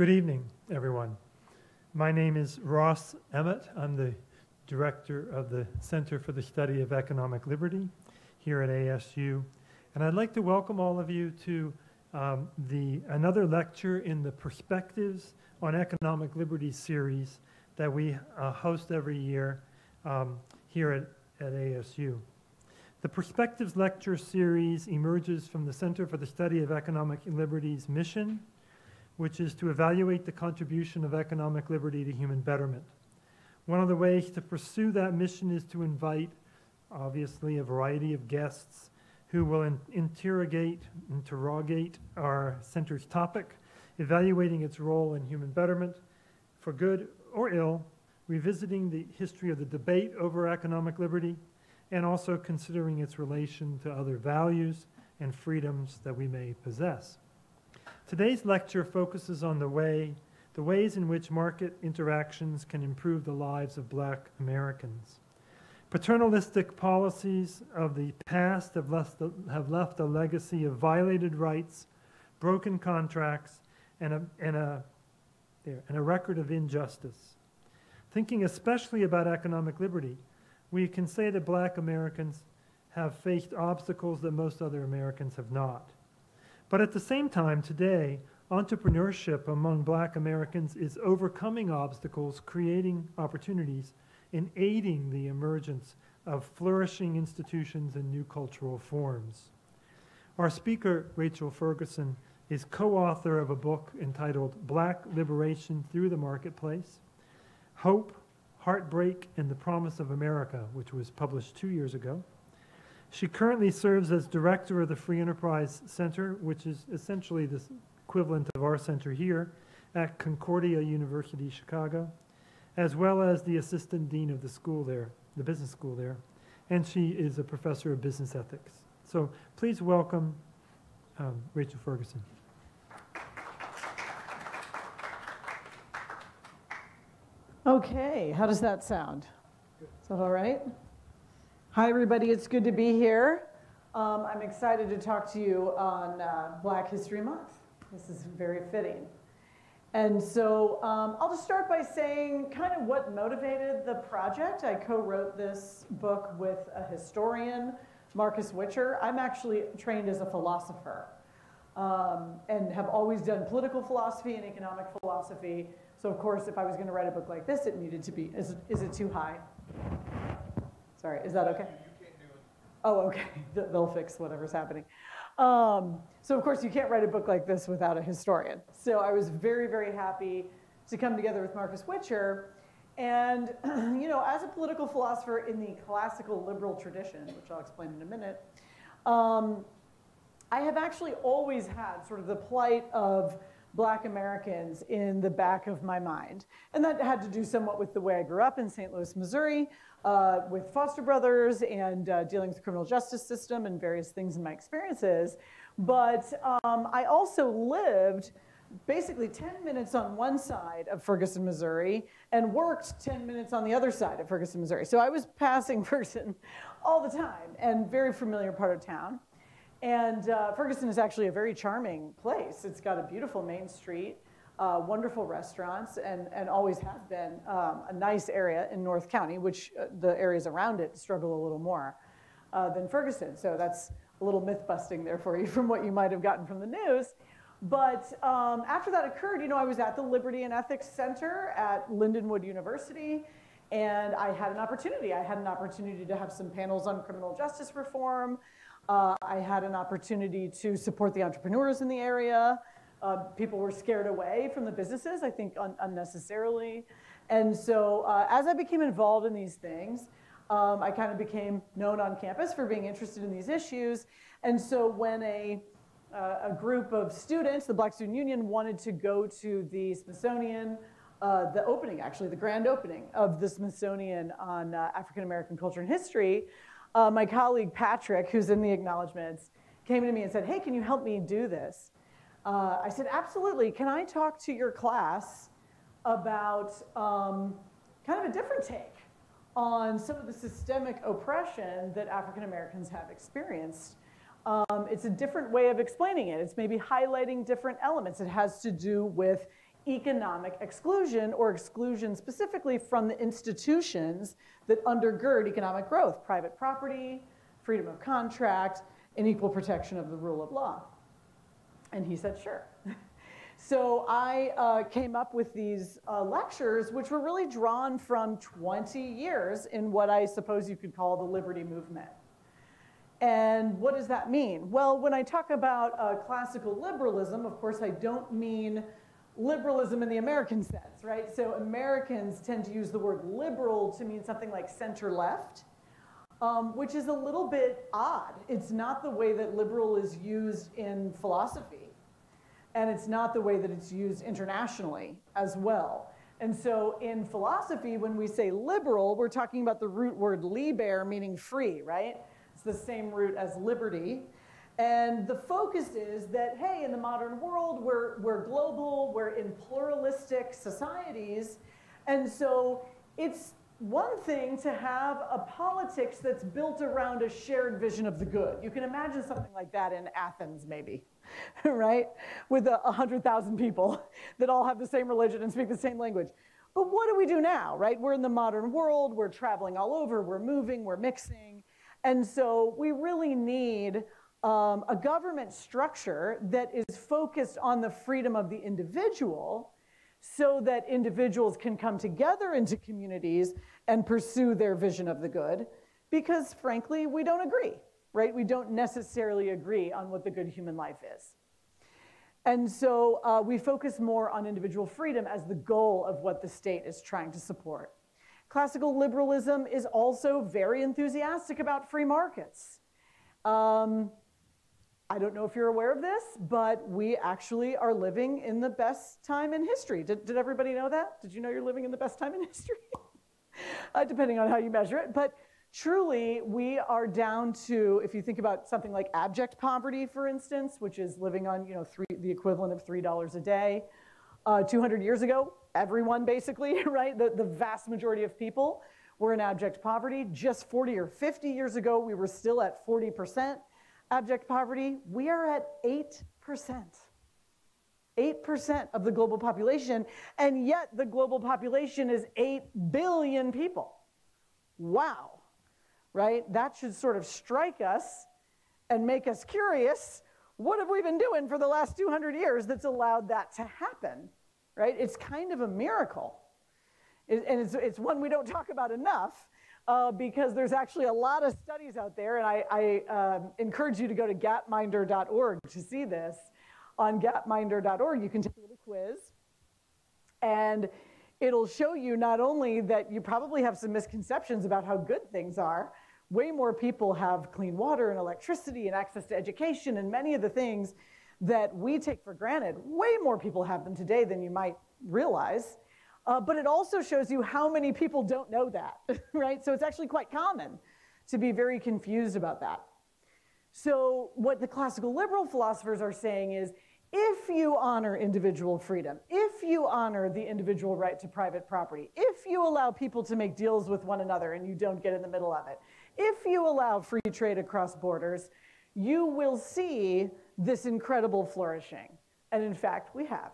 Good evening, everyone. My name is Ross Emmett. I'm the director of the Center for the Study of Economic Liberty here at ASU. And I'd like to welcome all of you to another lecture in the Perspectives on Economic Liberty series that we host every year here at ASU. The Perspectives Lecture Series emerges from the Center for the Study of Economic Liberty's mission, which is to evaluate the contribution of economic liberty to human betterment. One of the ways to pursue that mission is to invite, obviously, a variety of guests who will interrogate our center's topic, evaluating its role in human betterment, for good or ill, revisiting the history of the debate over economic liberty, and also considering its relation to other values and freedoms that we may possess. Today's lecture focuses on the ways in which market interactions can improve the lives of Black Americans. Paternalistic policies of the past have left a legacy of violated rights, broken contracts, and a record of injustice. Thinking especially about economic liberty, we can say that Black Americans have faced obstacles that most other Americans have not. But at the same time, today, entrepreneurship among Black Americans is overcoming obstacles, creating opportunities, and aiding the emergence of flourishing institutions and new cultural forms. Our speaker, Rachel Ferguson, is co-author of a book entitled Black Liberation Through the Marketplace, Hope, Heartbreak, and the Promise of America, which was published 2 years ago. She currently serves as director of the Free Enterprise Center, which is essentially the equivalent of our center here at Concordia University, Chicago, as well as the assistant dean of the school there, the business school there, and she is a professor of business ethics. So please welcome Rachel Ferguson. Okay, how does that sound? Is that all right? Hi, everybody. It's good to be here. I'm excited to talk to you on Black History Month. This is very fitting. And so I'll just start by saying kind of what motivated the project. I co-wrote this book with a historian, Marcus Witcher. I'm actually trained as a philosopher and have always done political philosophy and economic philosophy. So of course, if I was going to write a book like this, it needed to be, is it too high? Sorry, is that okay? You can't do it. Oh, okay, they'll fix whatever's happening. So of course, you can't write a book like this without a historian. So I was very, very happy to come together with Marcus Witcher. And you know, as a political philosopher in the classical liberal tradition, which I'll explain in a minute, I have actually always had sort of the plight of Black Americans in the back of my mind. And that had to do somewhat with the way I grew up in St. Louis, Missouri, with foster brothers and dealing with the criminal justice system and various things in my experiences. But I also lived basically 10 minutes on one side of Ferguson, Missouri, and worked 10 minutes on the other side of Ferguson, Missouri. So I was passing Ferguson all the time and very familiar part of town. And Ferguson is actually a very charming place. It's got a beautiful main street, wonderful restaurants, and always has been a nice area in North County, which the areas around it struggle a little more than Ferguson. So that's a little myth-busting there for you from what you might have gotten from the news. But after that occurred, you know, I was at the Liberty and Ethics Center at Lindenwood University, and I had an opportunity. I had an opportunity to have some panels on criminal justice reform. I had an opportunity to support the entrepreneurs in the area. People were scared away from the businesses, I think unnecessarily. And so as I became involved in these things, I kind of became known on campus for being interested in these issues. And so when a group of students, the Black Student Union, wanted to go to the Smithsonian, the opening, actually, the grand opening of the Smithsonian on African American culture and history, my colleague Patrick, who's in the acknowledgments, came to me and said, hey, can you help me do this? I said, absolutely. Can I talk to your class about kind of a different take on some of the systemic oppression that African Americans have experienced? It's a different way of explaining it. It's maybe highlighting different elements. It has to do with economic exclusion, or exclusion specifically from the institutions that undergird economic growth: private property, freedom of contract, and equal protection of the rule of law. And he said, sure. So I came up with these lectures, which were really drawn from 20 years in what I suppose you could call the liberty movement. And what does that mean? Well, when I talk about classical liberalism, of course, I don't mean liberalism in the American sense, right? So Americans tend to use the word liberal to mean something like center-left, which is a little bit odd. It's not the way that liberal is used in philosophy, and it's not the way that it's used internationally as well. And so in philosophy, when we say liberal, we're talking about the root word liber, meaning free, right? It's the same root as liberty. And the focus is that, hey, in the modern world, we're global, we're in pluralistic societies, and so it's one thing to have a politics that's built around a shared vision of the good. You can imagine something like that in Athens, maybe, right? With 100,000 people that all have the same religion and speak the same language. But what do we do now, right? We're in the modern world, we're traveling all over, we're moving, we're mixing. And so we really need a government structure that is focused on the freedom of the individual, so that individuals can come together into communities and pursue their vision of the good, because frankly, we don't agree, right? We don't necessarily agree on what the good human life is. And so we focus more on individual freedom as the goal of what the state is trying to support. Classical liberalism is also very enthusiastic about free markets. I don't know if you're aware of this, but we actually are living in the best time in history. Did everybody know that? Did you know you're living in the best time in history? Depending on how you measure it. But truly, we are down to, if you think about something like abject poverty, for instance, which is living on, you know, the equivalent of $3 a day. 200 years ago, everyone basically, right? The vast majority of people were in abject poverty. Just 40 or 50 years ago, we were still at 40%. Abject poverty, we are at 8%. 8% of the global population, and yet the global population is 8 billion people. Wow, right? That should sort of strike us and make us curious. What have we been doing for the last 200 years that's allowed that to happen, right? It's kind of a miracle, and it's one we don't talk about enough. Because there's actually a lot of studies out there, and I encourage you to go to gapminder.org to see this. On gapminder.org, you can take a little quiz, and it'll show you not only that you probably have some misconceptions about how good things are. Way more people have clean water and electricity and access to education and many of the things that we take for granted. Way more people have them today than you might realize. But it also shows you how many people don't know that, right? So it's actually quite common to be very confused about that. So what the classical liberal philosophers are saying is, if you honor individual freedom, if you honor the individual right to private property, if you allow people to make deals with one another and you don't get in the middle of it, if you allow free trade across borders, you will see this incredible flourishing. And in fact, we have.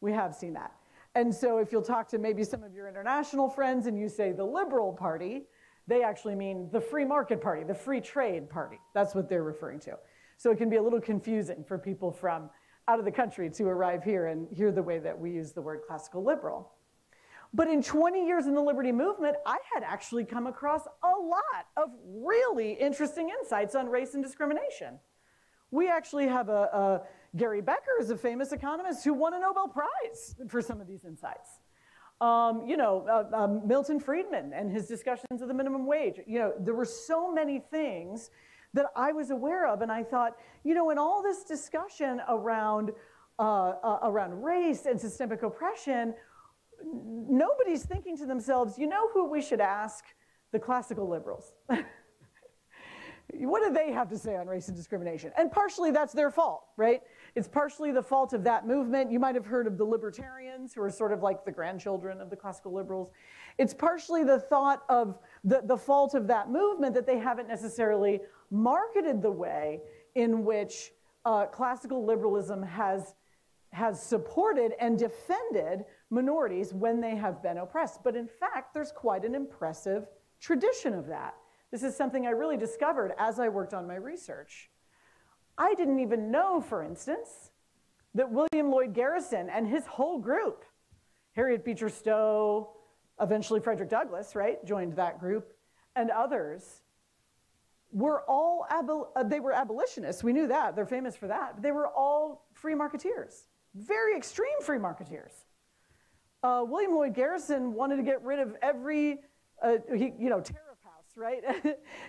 We have seen that. And so if you'll talk to maybe some of your international friends and you say the liberal party, they actually mean the free market party, the free trade party. That's what they're referring to. So it can be a little confusing for people from out of the country to arrive here and hear the way that we use the word classical liberal. But in 20 years in the liberty movement, I had actually come across a lot of really interesting insights on race and discrimination. We actually have a Gary Becker is a famous economist who won a Nobel Prize for some of these insights. Milton Friedman and his discussions of the minimum wage. You know, there were so many things that I was aware of, and I thought, you know, in all this discussion around race and systemic oppression, nobody's thinking to themselves, you know who we should ask? The classical liberals. What do they have to say on race and discrimination? And partially that's their fault, right? It's partially the fault of that movement. You might have heard of the libertarians, who are sort of like the grandchildren of the classical liberals. It's partially the fault of that movement that they haven't necessarily marketed the way in which classical liberalism has has supported and defended minorities when they have been oppressed. But in fact, there's quite an impressive tradition of that. This is something I really discovered as I worked on my research. I didn't even know, for instance, that William Lloyd Garrison and his whole group, Harriet Beecher Stowe, eventually Frederick Douglass, right, joined that group, and others, were all, they were abolitionists, we knew that, they're famous for that, but they were all free marketeers, very extreme free marketeers. William Lloyd Garrison wanted to get rid of every, you know, tariff house, right?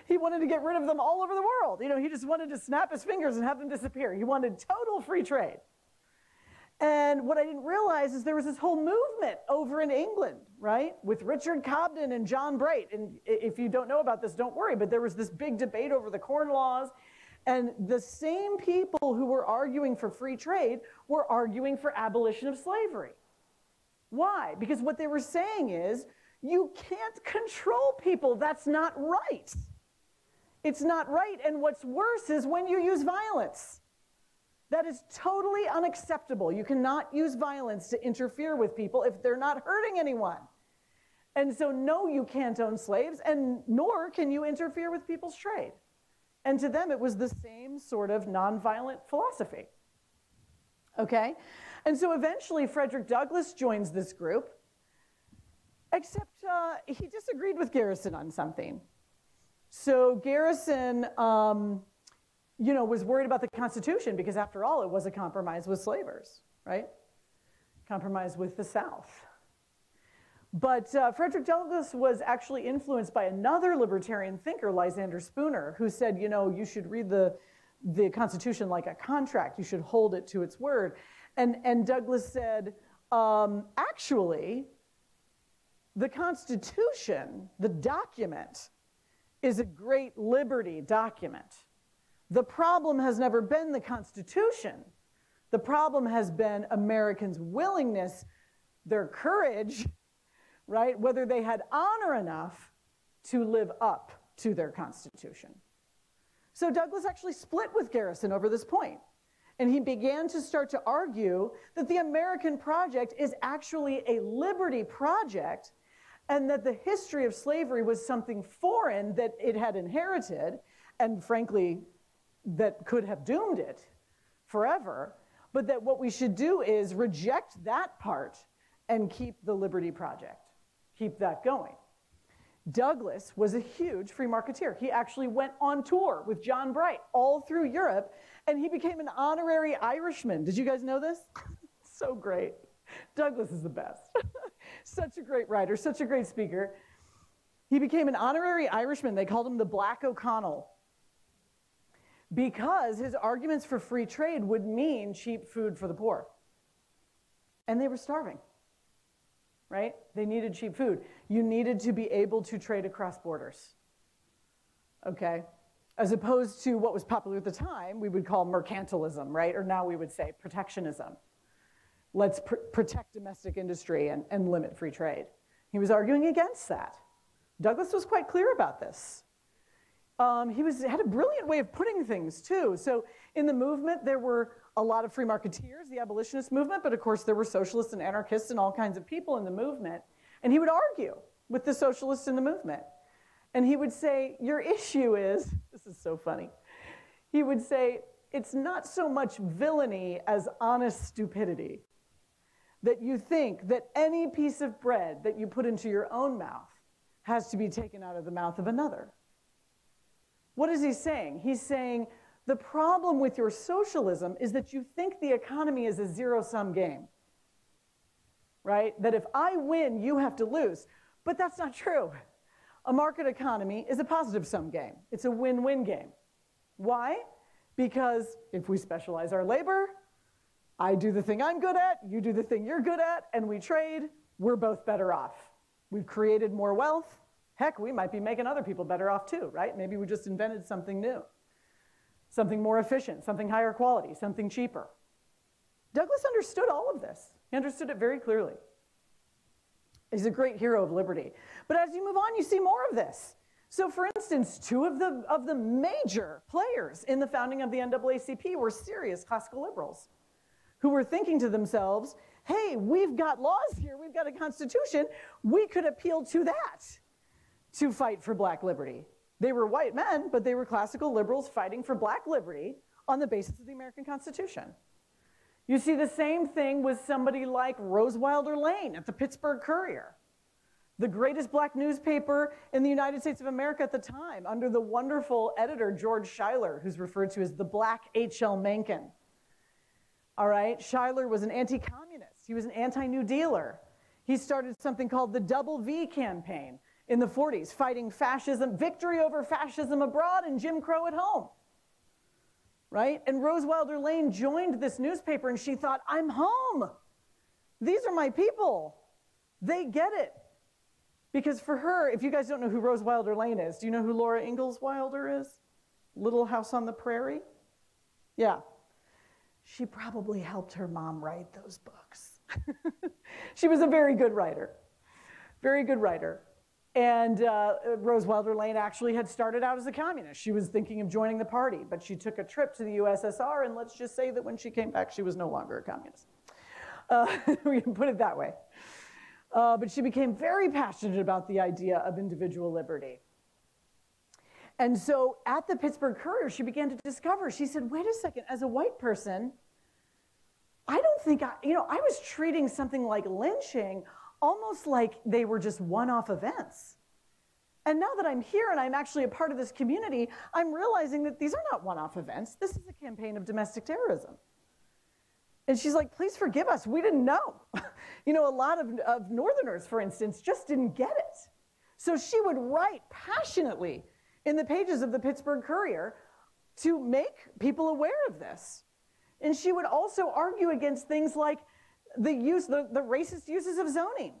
He wanted to get rid of them all over the world. You know, he just wanted to snap his fingers and have them disappear. He wanted total free trade. And what I didn't realize is there was this whole movement over in England, right? With Richard Cobden and John Bright. And if you don't know about this, don't worry, but there was this big debate over the Corn Laws. And the same people who were arguing for free trade were arguing for abolition of slavery. Why? Because what they were saying is, you can't control people, that's not right. It's not right, and what's worse is when you use violence. That is totally unacceptable. You cannot use violence to interfere with people if they're not hurting anyone. And so no, you can't own slaves, and nor can you interfere with people's trade. And to them, it was the same sort of nonviolent philosophy. Okay? And so eventually, Frederick Douglass joins this group, except he disagreed with Garrison on something. So Garrison, you know, was worried about the Constitution because, after all, it was a compromise with slavers, right? Compromise with the South. But Frederick Douglass was actually influenced by another libertarian thinker, Lysander Spooner, who said, you know, you should read the Constitution like a contract. You should hold it to its word. And Douglass said, actually, the Constitution, the document, is a great liberty document. The problem has never been the Constitution. The problem has been Americans' willingness, their courage, right? Whether they had honor enough to live up to their Constitution. So Douglass actually split with Garrison over this point. And he began to start to argue that the American project is actually a liberty project, and that the history of slavery was something foreign that it had inherited, and frankly, that could have doomed it forever, but that what we should do is reject that part and keep the liberty project, keep that going. Douglass was a huge free marketeer. He actually went on tour with John Bright all through Europe, and he became an honorary Irishman. Did you guys know this? So great. Douglass is the best. Such a great writer, such a great speaker. He became an honorary Irishman. They called him the Black O'Connell, because his arguments for free trade would mean cheap food for the poor. And they were starving, right? They needed cheap food. You needed to be able to trade across borders, okay? As opposed to what was popular at the time, we would call mercantilism, right? Or now we would say protectionism. Let's protect domestic industry and limit free trade. He was arguing against that. Douglass was quite clear about this. He had a brilliant way of putting things, too. So in the movement, there were a lot of free marketeers, the abolitionist movement, but of course there were socialists and anarchists and all kinds of people in the movement. And he would argue with the socialists in the movement. And he would say, your issue is, this is so funny, he would say, it's not so much villainy as honest stupidity, that you think that any piece of bread that you put into your own mouth has to be taken out of the mouth of another. What is he saying? He's saying the problem with your socialism is that you think the economy is a zero-sum game, right? That if I win, you have to lose. But that's not true. A market economy is a positive-sum game. It's a win-win game. Why? Because if we specialize our labor, I do the thing I'm good at, you do the thing you're good at, and we trade, we're both better off. We've created more wealth. Heck, we might be making other people better off too, right? Maybe we just invented something new, something more efficient, something higher quality, something cheaper. Douglass understood all of this. He understood it very clearly. He's a great hero of liberty. But as you move on, you see more of this. So for instance, two of the major players in the founding of the NAACP were serious classical liberals. who were thinking to themselves, hey, we've got laws here, we've got a constitution, we could appeal to that to fight for black liberty. They were white men, but they were classical liberals fighting for black liberty on the basis of the American Constitution. You see the same thing with somebody like Rose Wilder Lane at the Pittsburgh Courier, the greatest black newspaper in the United States of America at the time, under the wonderful editor George Schuyler, who's referred to as the black H.L. Mencken. All right, Schuyler was an anti-communist. He was an anti-New Dealer. He started something called the Double V campaign in the 40s, fighting fascism, victory over fascism abroad and Jim Crow at home, right? And Rose Wilder Lane joined this newspaper and she thought, I'm home. These are my people. They get it. Because for her, if you guys don't know who Rose Wilder Lane is, do you know who Laura Ingalls Wilder is? Little House on the Prairie? Yeah. She probably helped her mom write those books. She was a very good writer. Very good writer. And Rose Wilder Lane actually had started out as a communist. She was thinking of joining the party, but she took a trip to the USSR, and let's just say that when she came back, she was no longer a communist. We can put it that way. But she became very passionate about the idea of individual liberty. And so at the Pittsburgh Courier, she began to discover, she said, wait a second, as a white person, I don't think I was treating something like lynching almost like they were just one-off events. And now that I'm here and I'm actually a part of this community, I'm realizing that these are not one-off events. This is a campaign of domestic terrorism. And she's like, please forgive us, we didn't know. A lot of Northerners, for instance, just didn't get it. So she would write passionately in the pages of the Pittsburgh Courier to make people aware of this. And she would also argue against things like the racist uses of zoning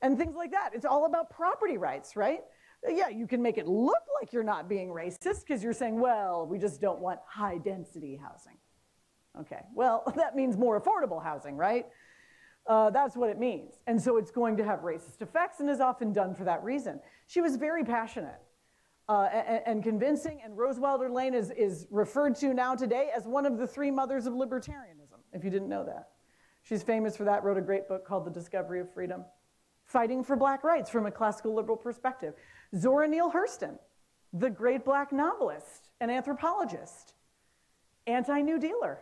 and things like that. It's all about property rights, right? Yeah, you can make it look like you're not being racist because you're saying, well, we just don't want high density housing. Okay, well, that means more affordable housing, right? That's what it means. And so it's going to have racist effects and is often done for that reason. She was very passionate and convincing, and Rose Wilder Lane is referred to now today as one of the three mothers of libertarianism, if you didn't know that. She's famous for that, wrote a great book called The Discovery of Freedom, Fighting for Black Rights from a Classical Liberal Perspective. Zora Neale Hurston, the great black novelist and anthropologist, anti-New Dealer.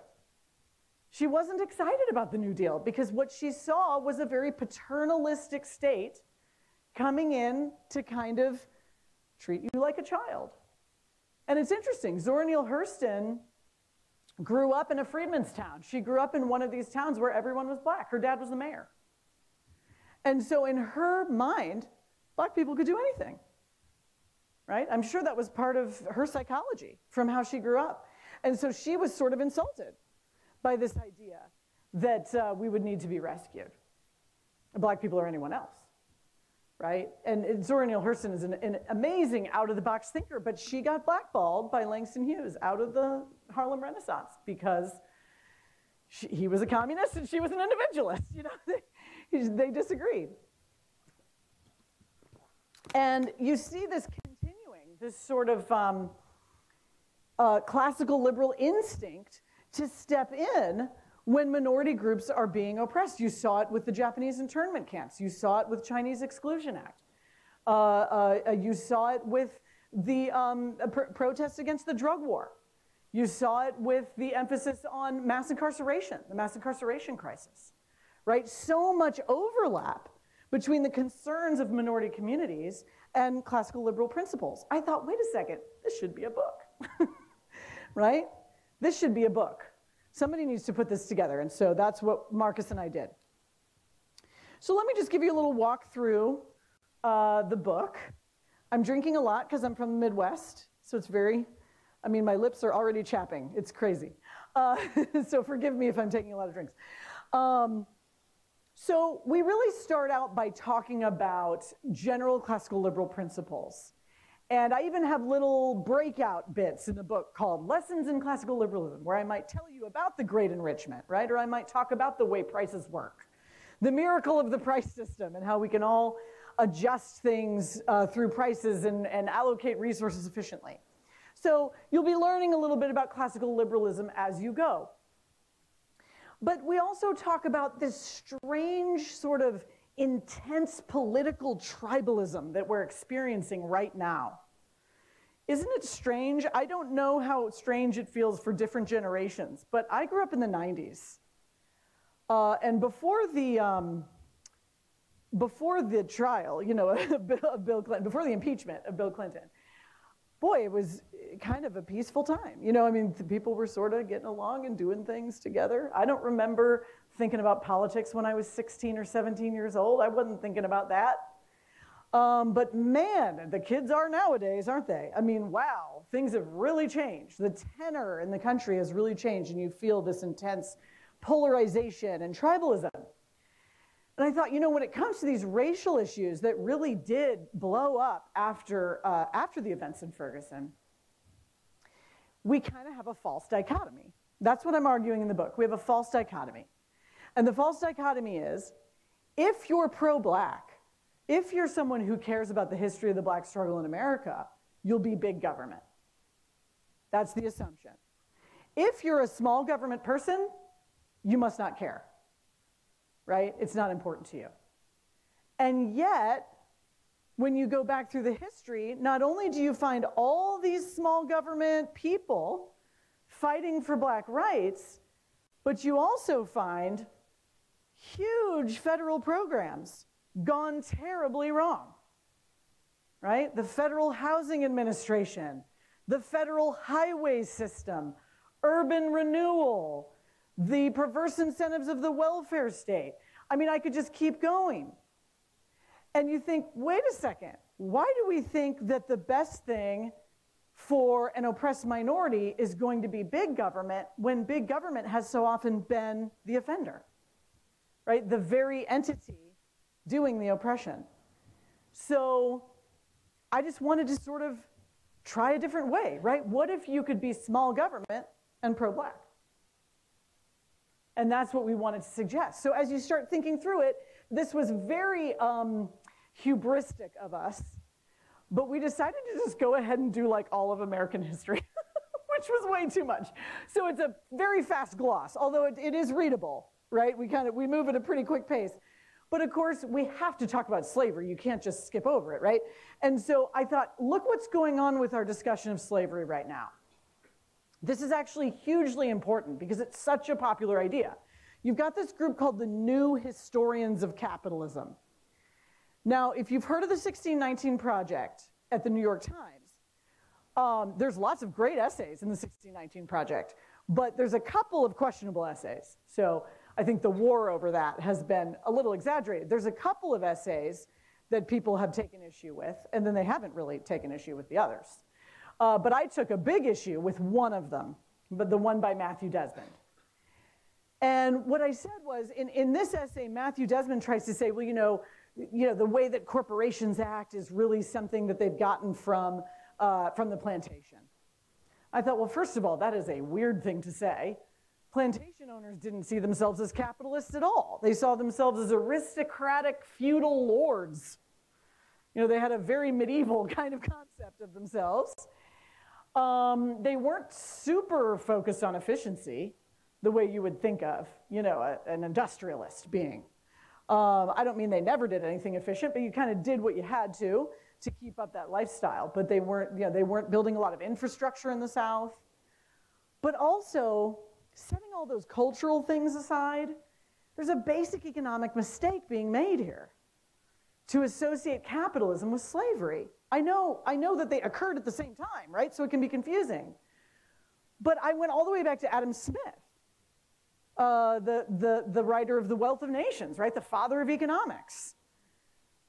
She wasn't excited about the New Deal because what she saw was a very paternalistic state coming in to kind of treat you like a child. And it's interesting, Zora Neale Hurston grew up in a freedman's town. She grew up in one of these towns where everyone was black. Her dad was the mayor. And so in her mind, black people could do anything, right? I'm sure that was part of her psychology from how she grew up. And so she was sort of insulted by this idea that we would need to be rescued, black people or anyone else, right? And Zora Neale Hurston is an amazing out-of-the-box thinker, but she got blackballed by Langston Hughes out of the Harlem Renaissance because he was a communist and she was an individualist. They disagreed. And you see this continuing, this sort of classical liberal instinct to step in when minority groups are being oppressed. You saw it with the Japanese internment camps. You saw it with Chinese Exclusion Act. You saw it with the protests against the drug war. You saw it with the emphasis on mass incarceration, the mass incarceration crisis, right? So much overlap between the concerns of minority communities and classical liberal principles. I thought, wait a second, this should be a book, right? This should be a book. Somebody needs to put this together, and so that's what Marcus and I did. So let me just give you a little walk through the book. I'm drinking a lot because I'm from the Midwest, so it's very, my lips are already chapping. It's crazy. So forgive me if I'm taking a lot of drinks. So we really start out by talking about general classical liberal principles. And I even have little breakout bits in the book called Lessons in Classical Liberalism, where I might tell you about the Great Enrichment, right? Or I might talk about the way prices work, the miracle of the price system, and how we can all adjust things through prices and allocate resources efficiently. So you'll be learning a little bit about classical liberalism as you go. But we also talk about this strange sort of intense political tribalism that we're experiencing right now. Isn't it strange? I don't know how strange it feels for different generations, but I grew up in the 90s. And before the trial, you know, of Bill Clinton, before the impeachment of Bill Clinton, boy, it was kind of a peaceful time. You know, I mean, the people were sort of getting along and doing things together. I don't remember thinking about politics when I was 16 or 17 years old. I wasn't thinking about that. But man, the kids are nowadays, aren't they? I mean, wow, things have really changed. The tenor in the country has really changed, and you feel this intense polarization and tribalism. And I thought, you know, when it comes to these racial issues that really did blow up after the events in Ferguson, we kind of have a false dichotomy. That's what I'm arguing in the book. We have a false dichotomy. And the false dichotomy is, if you're pro-black, if you're someone who cares about the history of the black struggle in America, you'll be big government. That's the assumption. If you're a small government person, you must not care. Right? It's not important to you. And yet, when you go back through the history, not only do you find all these small government people fighting for black rights, but you also find huge federal programs gone terribly wrong. Right? The Federal Housing Administration, the Federal Highway System, urban renewal, the perverse incentives of the welfare state. I mean, I could just keep going. And you think, wait a second, why do we think that the best thing for an oppressed minority is going to be big government when big government has so often been the offender, right? The very entity doing the oppression. So I just wanted to sort of try a different way, right? What if you could be small government and pro-black? And that's what we wanted to suggest. So as you start thinking through it, this was very hubristic of us, but we decided to just go ahead and do like all of American history, which was way too much. So it's a very fast gloss, although it is readable, right? We move at a pretty quick pace. But of course, we have to talk about slavery. You can't just skip over it, right? And so I thought, look what's going on with our discussion of slavery right now. This is actually hugely important because it's such a popular idea. You've got this group called the New Historians of Capitalism. Now, if you've heard of the 1619 Project at the New York Times, there's lots of great essays in the 1619 Project, but there's a couple of questionable essays. So I think the war over that has been a little exaggerated. There's a couple of essays that people have taken issue with, and then they haven't really taken issue with the others. But I took a big issue with one of them, but the one by Matthew Desmond. And what I said was, in this essay, Matthew Desmond tries to say, well, you know, the way that corporations act is really something that they've gotten from the plantation. I thought, well, first of all, that is a weird thing to say. Plantation owners didn't see themselves as capitalists at all. They saw themselves as aristocratic feudal lords. You know, they had a very medieval kind of concept of themselves. They weren't super focused on efficiency the way you would think of, you know, an industrialist being. I don't mean they never did anything efficient, but you kind of did what you had to keep up that lifestyle. But they weren't, you know, they weren't building a lot of infrastructure in the South. But also, setting all those cultural things aside, there's a basic economic mistake being made here to associate capitalism with slavery. I know that they occurred at the same time, right? So it can be confusing. But I went all the way back to Adam Smith, the writer of The Wealth of Nations, right? The father of economics,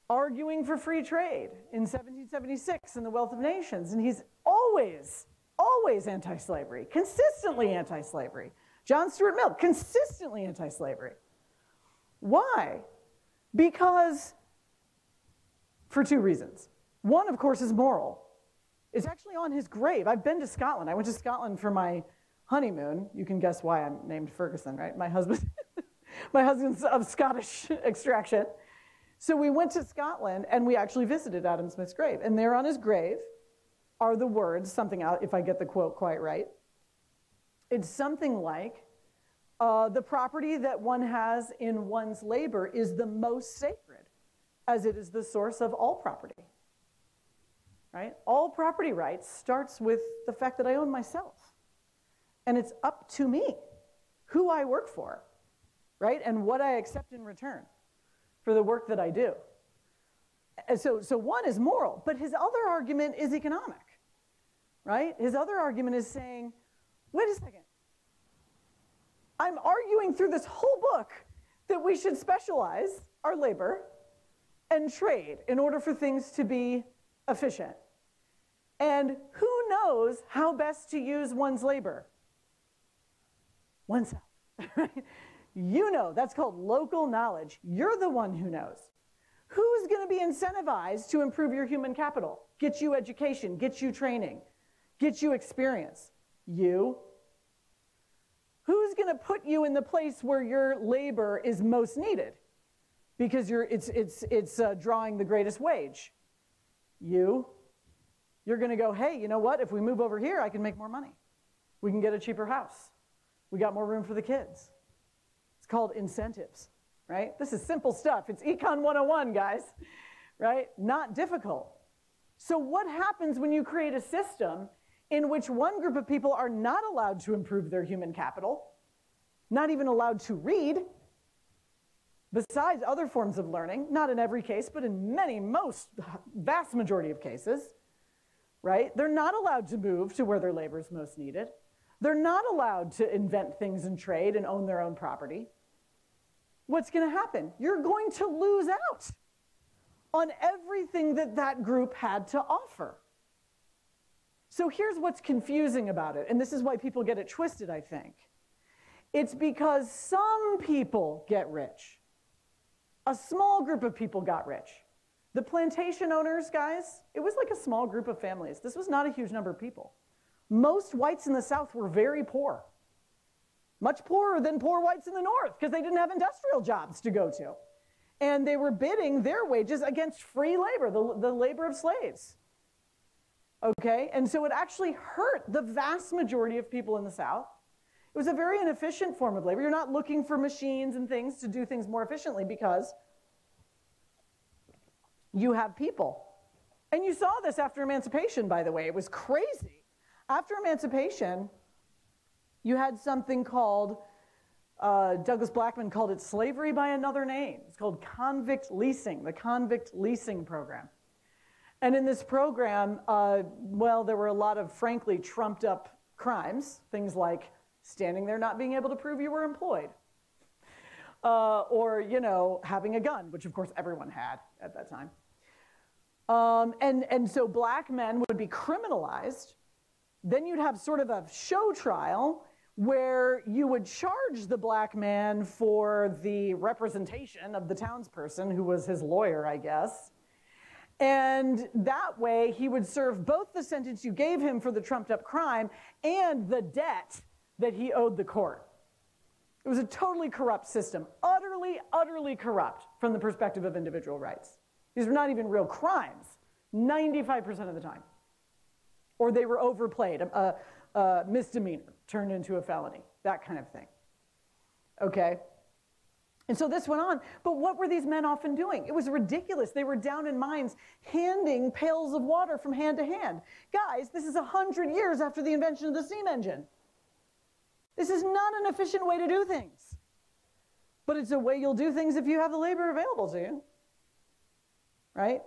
arguing for free trade in 1776 in The Wealth of Nations. And he's always, always anti-slavery, consistently anti-slavery. John Stuart Mill, consistently anti-slavery. Why? Because, for two reasons. One, of course, is moral. It's actually on his grave. I've been to Scotland. I went to Scotland for my honeymoon. You can guess why I'm named Ferguson, right? My husband's of Scottish extraction. So we went to Scotland, and we actually visited Adam Smith's grave. And there on his grave are the words, something out, if I get the quote quite right. It's something like, The property that one has in one's labor is the most sacred, as it is the source of all property. Right? All property rights starts with the fact that I own myself. And it's up to me who I work for, right? And what I accept in return for the work that I do. And so one is moral, but his other argument is economic, right? His other argument is saying, wait a second. I'm arguing through this whole book that we should specialize our labor and trade in order for things to be efficient. And who knows how best to use one's labor? Oneself. You know, that's called local knowledge. You're the one who knows. Who's going to be incentivized to improve your human capital? Get you education, get you training, get you experience. You. Who's going to put you in the place where your labor is most needed? Because it's drawing the greatest wage. You. You're going to go, hey, you know what? If we move over here, I can make more money. We can get a cheaper house. We got more room for the kids. It's called incentives, right? This is simple stuff. It's Econ 101, guys, right? Not difficult. So what happens when you create a system in which one group of people are not allowed to improve their human capital, not even allowed to read, besides other forms of learning, not in every case, but in vast majority of cases, right? They're not allowed to move to where their labor is most needed. They're not allowed to invent things and trade and own their own property. What's going to happen? You're going to lose out on everything that that group had to offer. So here's what's confusing about it, and this is why people get it twisted, I think. It's because some people get rich. A small group of people got rich. The plantation owners, guys, it was like a small group of families. This was not a huge number of people. Most whites in the South were very poor, much poorer than poor whites in the North, because they didn't have industrial jobs to go to. And they were bidding their wages against free labor, the labor of slaves. Okay, and so it actually hurt the vast majority of people in the South. It was a very inefficient form of labor. You're not looking for machines and things to do things more efficiently because you have people. And you saw this after emancipation, by the way. It was crazy. After emancipation, you had something called, Douglas Blackman called it slavery by another name. It's called convict leasing, the convict leasing program. And in this program, well, there were a lot of, frankly, trumped up crimes, things like standing there not being able to prove you were employed, or, you know, having a gun, which, of course, everyone had at that time. And so black men would be criminalized. Then you'd have sort of a show trial where you would charge the black man for the representation of the townsperson, who was his lawyer, I guess. And that way, he would serve both the sentence you gave him for the trumped-up crime and the debt that he owed the court. It was a totally corrupt system, utterly, utterly corrupt from the perspective of individual rights. These were not even real crimes, 95% of the time. Or they were overplayed, a misdemeanor turned into a felony, that kind of thing. Okay? And so this went on. But what were these men often doing? It was ridiculous. They were down in mines handing pails of water from hand to hand. Guys, this is 100 years after the invention of the steam engine. This is not an efficient way to do things. But it's a way you'll do things if you have the labor available to you. Right?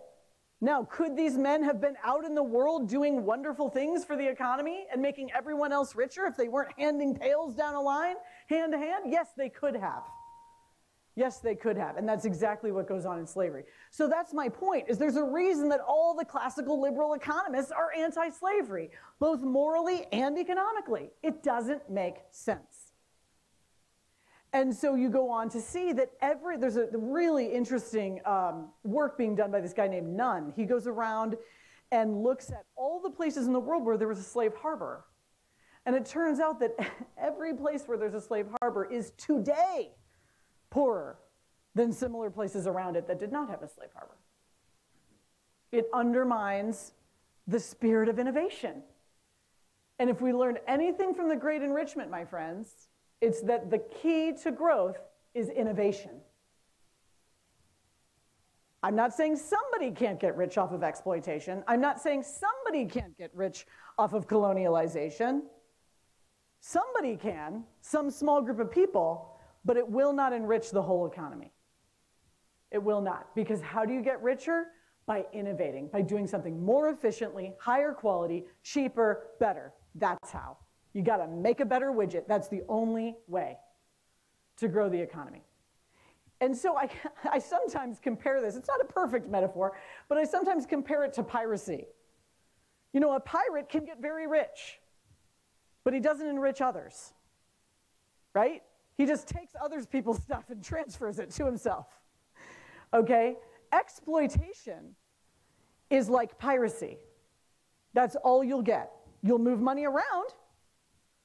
Now, could these men have been out in the world doing wonderful things for the economy and making everyone else richer if they weren't handing pails down a line hand to hand? Yes, they could have. Yes, they could have, and that's exactly what goes on in slavery. So that's my point, is there's a reason that all the classical liberal economists are anti-slavery, both morally and economically. It doesn't make sense. And so you go on to see that there's a really interesting work being done by this guy named Nunn. He goes around and looks at all the places in the world where there was a slave harbor. And it turns out that every place where there's a slave harbor is today poorer than similar places around it that did not have a slave harbor. It undermines the spirit of innovation. And if we learn anything from the Great Enrichment, my friends, It's that the key to growth is innovation. I'm not saying somebody can't get rich off of exploitation. I'm not saying somebody can't get rich off of colonialization. Somebody can, some small group of people, but it will not enrich the whole economy. It will not, because how do you get richer? By innovating, by doing something more efficiently, higher quality, cheaper, better. That's how. You gotta make a better widget. That's the only way to grow the economy. And so I sometimes compare this, it's not a perfect metaphor, but I sometimes compare it to piracy. You know, a pirate can get very rich, but he doesn't enrich others, right? He just takes other people's stuff and transfers it to himself, okay? Exploitation is like piracy. That's all you'll get. You'll move money around,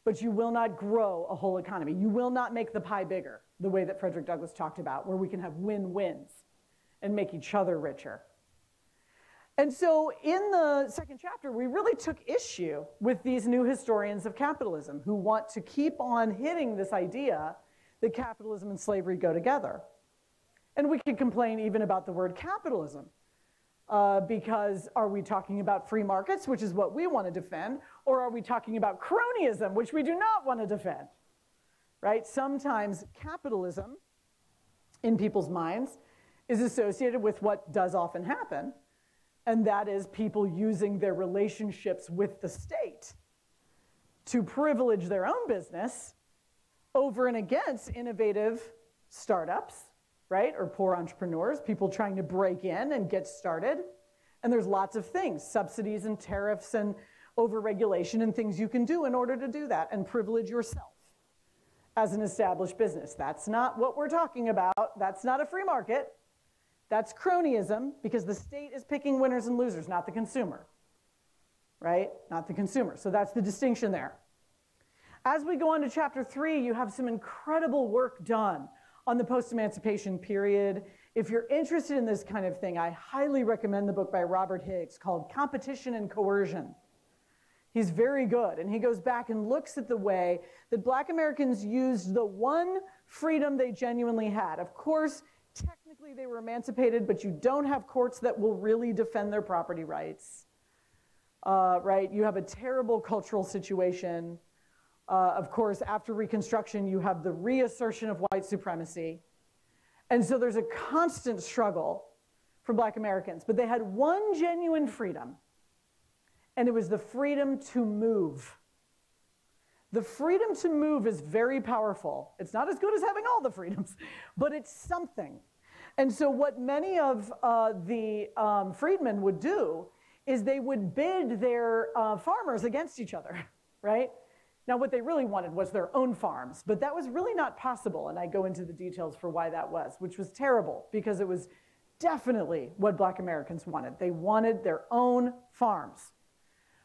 but you will not grow a whole economy. You will not make the pie bigger, the way that Frederick Douglass talked about, where we can have win-wins and make each other richer. And so in the second chapter, we really took issue with these new historians of capitalism who want to keep on hitting this idea that capitalism and slavery go together. And we can complain even about the word capitalism, because are we talking about free markets, which is what we want to defend, or are we talking about cronyism, which we do not want to defend, right? Sometimes capitalism, in people's minds, is associated with what does often happen, and that is people using their relationships with the state to privilege their own business over and against innovative startups, right, or poor entrepreneurs, people trying to break in and get started. And there's lots of things, subsidies and tariffs and overregulation and things you can do in order to do that and privilege yourself as an established business. That's not what we're talking about. That's not a free market. That's cronyism, because the state is picking winners and losers, not the consumer, right? Not the consumer. So that's the distinction there. As we go on to chapter 3, you have some incredible work done on the post-emancipation period. If you're interested in this kind of thing, I highly recommend the book by Robert Higgs called Competition and Coercion. He's very good, and he goes back and looks at the way that Black Americans used the one freedom they genuinely had. Of course, technically they were emancipated, but you don't have courts that will really defend their property rights, right? You have a terrible cultural situation. Of course, after Reconstruction, you have the reassertion of white supremacy. And so there's a constant struggle for Black Americans. But they had one genuine freedom, and it was the freedom to move. The freedom to move is very powerful. It's not as good as having all the freedoms, but it's something. And so what many of the freedmen would do is they would bid their farmers against each other, right? Now, what they really wanted was their own farms, but that was really not possible, and I go into the details for why that was, which was terrible, because it was definitely what Black Americans wanted. They wanted their own farms,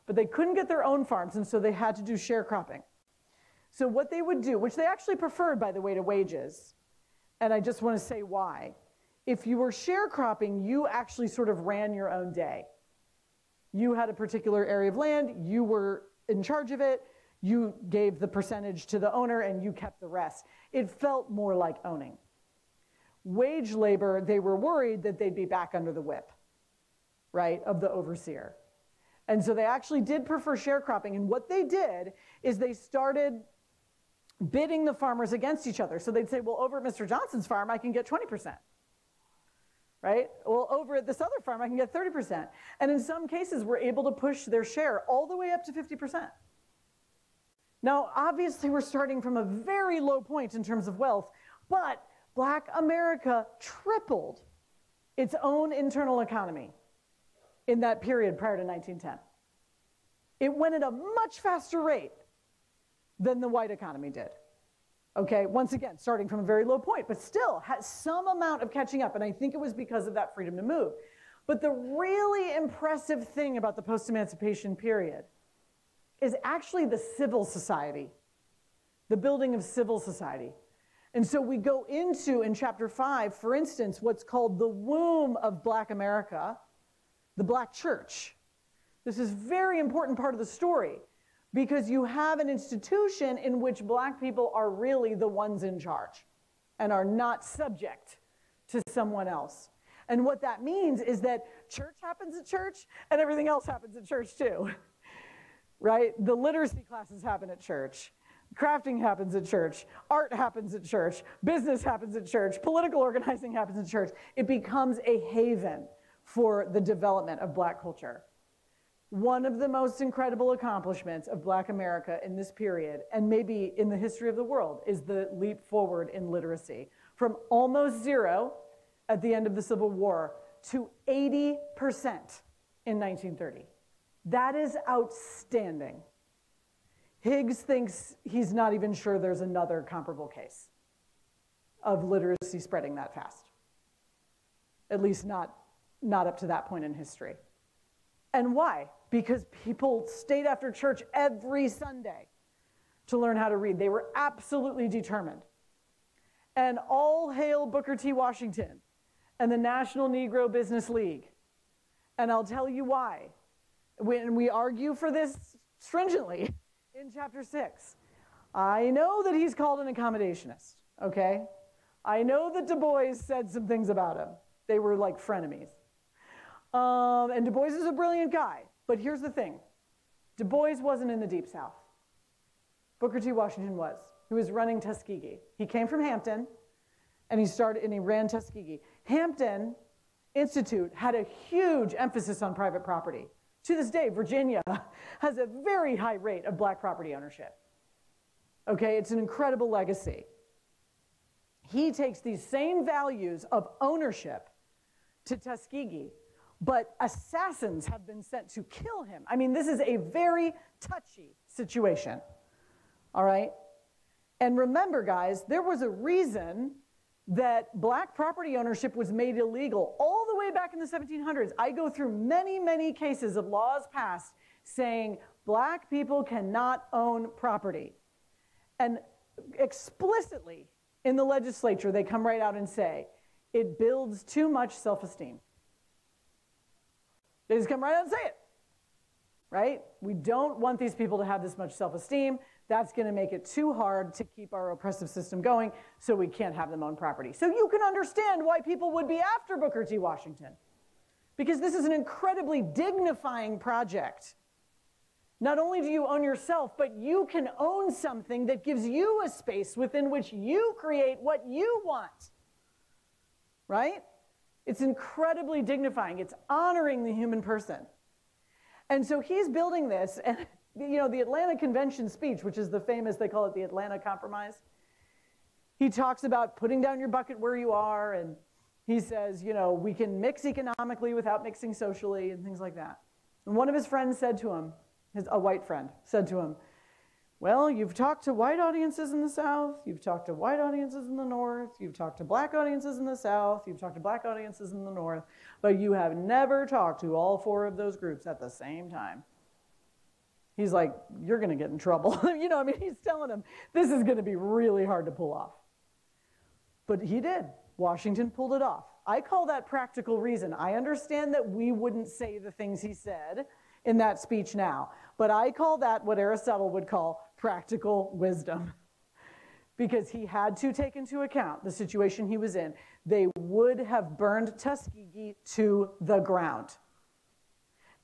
but they couldn't get their own farms, and so they had to do sharecropping. So what they would do, which they actually preferred, by the way, to wages, and I just want to say why. If you were sharecropping, you actually sort of ran your own day. You had a particular area of land, you were in charge of it, you gave the percentage to the owner and you kept the rest. It felt more like owning. Wage labor, they were worried that they'd be back under the whip, right, of the overseer. And so they actually did prefer sharecropping. And what they did is they started bidding the farmers against each other. So they'd say, well, over at Mr. Johnson's farm, I can get 20%. Right? Well, over at this other farm, I can get 30%. And in some cases, we're able to push their share all the way up to 50%. Now, obviously, we're starting from a very low point in terms of wealth, but Black America tripled its own internal economy in that period prior to 1910. It went at a much faster rate than the white economy did. Okay, once again, starting from a very low point, but still had some amount of catching up, and I think it was because of that freedom to move. But the really impressive thing about the post-emancipation period is actually the civil society, the building of civil society. And so we go into, in chapter 5, for instance, what's called the womb of Black America, the Black church. This is a very important part of the story because you have an institution in which black people are really the ones in charge and are not subject to someone else. And what that means is that church happens at church and everything else happens at church too, right? The literacy classes happen at church. Crafting happens at church, art happens at church, business happens at church, political organizing happens at church. It becomes a haven for the development of black culture. One of the most incredible accomplishments of black America in this period, and maybe in the history of the world, is the leap forward in literacy. From almost zero at the end of the Civil War to 80% in 1930. That is outstanding. Higgs thinks he's not even sure there's another comparable case of literacy spreading that fast, at least not up to that point in history. And why? Because people stayed after church every Sunday to learn how to read. They were absolutely determined. And all hail Booker T. Washington and the National Negro Business League. And I'll tell you why. When we argue for this stringently, in chapter 6, I know that he's called an accommodationist, okay? I know that Du Bois said some things about him. They were like frenemies. And Du Bois is a brilliant guy, but here's the thing. Du Bois wasn't in the Deep South. Booker T. Washington was. He was running Tuskegee. He came from Hampton, and he ran Tuskegee. Hampton Institute had a huge emphasis on private property. To this day, Virginia has a very high rate of black property ownership. Okay, it's an incredible legacy. He takes these same values of ownership to Tuskegee, but assassins have been sent to kill him. I mean, this is a very touchy situation, all right? And remember, guys, there was a reason that black property ownership was made illegal all the way back in the 1700s. I go through many, many cases of laws passed saying black people cannot own property. And explicitly in the legislature, they come right out and say, it builds too much self-esteem. They just come right out and say it, right? We don't want these people to have this much self-esteem. That's going to make it too hard to keep our oppressive system going, so we can't have them own property. So you can understand why people would be after Booker T. Washington, because this is an incredibly dignifying project. Not only do you own yourself, but you can own something that gives you a space within which you create what you want, right? It's incredibly dignifying. It's honoring the human person. And so he's building this, and you know, the Atlanta Convention speech, which is the famous, they call it the Atlanta Compromise. He talks about putting down your bucket where you are, and he says, you know, we can mix economically without mixing socially and things like that. And one of his friends said to him, a white friend said to him, well, you've talked to white audiences in the South, you've talked to white audiences in the North, you've talked to black audiences in the South, you've talked to black audiences in the North, but you have never talked to all four of those groups at the same time. He's like, you're going to get in trouble. You know, I mean, he's telling him this is going to be really hard to pull off. But he did. Washington pulled it off. I call that practical reason. I understand that we wouldn't say the things he said in that speech now, but I call that what Aristotle would call practical wisdom, because he had to take into account the situation he was in. They would have burned Tuskegee to the ground.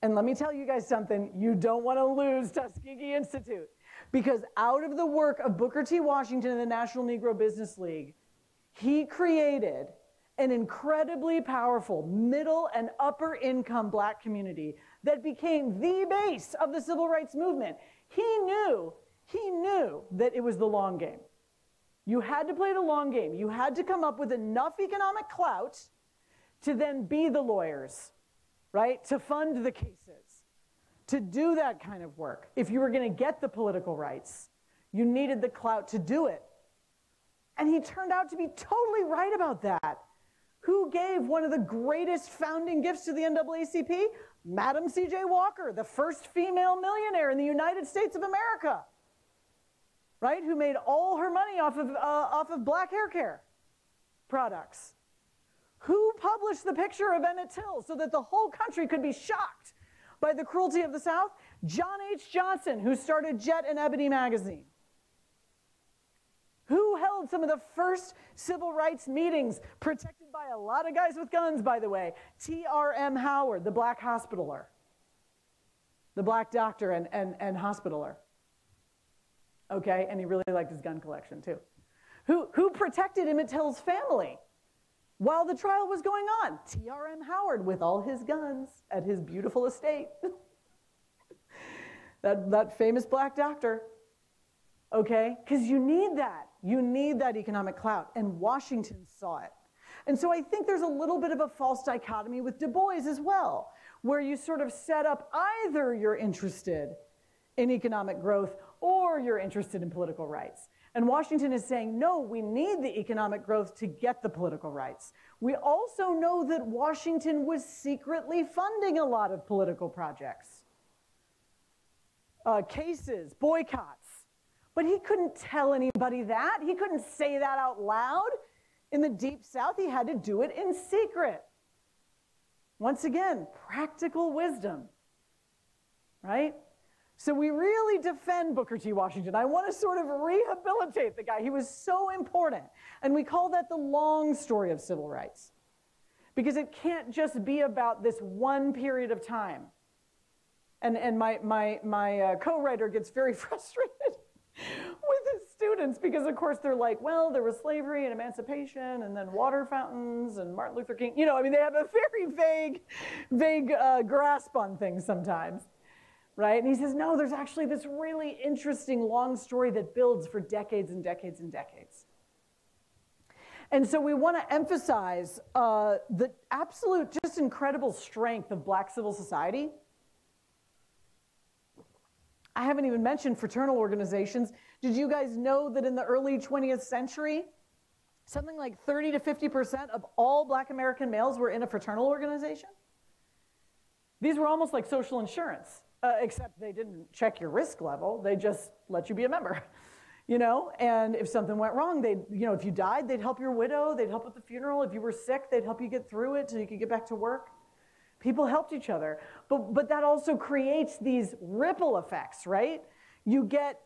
And let me tell you guys something, you don't want to lose Tuskegee Institute, because out of the work of Booker T. Washington and the National Negro Business League, he created an incredibly powerful middle and upper income black community that became the base of the civil rights movement. He knew that it was the long game. You had to play the long game. You had to come up with enough economic clout to then be the lawyers, right? To fund the cases, to do that kind of work. If you were going to get the political rights, you needed the clout to do it. And he turned out to be totally right about that. Who gave one of the greatest founding gifts to the NAACP? Madam C.J. Walker, the first female millionaire in the United States of America, right? Who made all her money off of black hair care products. Who published the picture of Emmett Till so that the whole country could be shocked by the cruelty of the South? John H. Johnson, who started Jet and Ebony magazine. Who held some of the first civil rights meetings, protected by a lot of guys with guns, by the way? T.R.M. Howard, the black hospitaler, the black doctor and hospitaler. Okay, and he really liked his gun collection too. Who protected Emmett Till's family while the trial was going on? T.R.M. Howard with all his guns at his beautiful estate. That famous black doctor, okay? Because you need that. You need that economic clout, and Washington saw it. And so I think there's a little bit of a false dichotomy with Du Bois as well, where you sort of set up either you're interested in economic growth or you're interested in political rights. And Washington is saying, no, we need the economic growth to get the political rights. We also know that Washington was secretly funding a lot of political projects, cases, boycotts. But he couldn't tell anybody that. He couldn't say that out loud. In the Deep South, he had to do it in secret. Once again, practical wisdom, right? So we really defend Booker T. Washington. I want to sort of rehabilitate the guy. He was so important. And we call that the long story of civil rights, because it can't just be about this one period of time. And my co-writer gets very frustrated with his students, because of course they're like, well, there was slavery and emancipation and then water fountains and Martin Luther King. You know, I mean, they have a very vague grasp on things sometimes, right? And he says, no, there's actually this really interesting long story that builds for decades and decades and decades. And so we want to emphasize the absolute, just incredible strength of black civil society. I haven't even mentioned fraternal organizations. Did you guys know that in the early 20th century, something like 30 to 50% of all black American males were in a fraternal organization? These were almost like social insurance, except they didn't check your risk level. They just let you be a member, you know? And if something went wrong, they'd, you know, if you died, they'd help your widow, they'd help with the funeral. If you were sick, they'd help you get through it so you could get back to work. People helped each other, but that also creates these ripple effects, right? You get,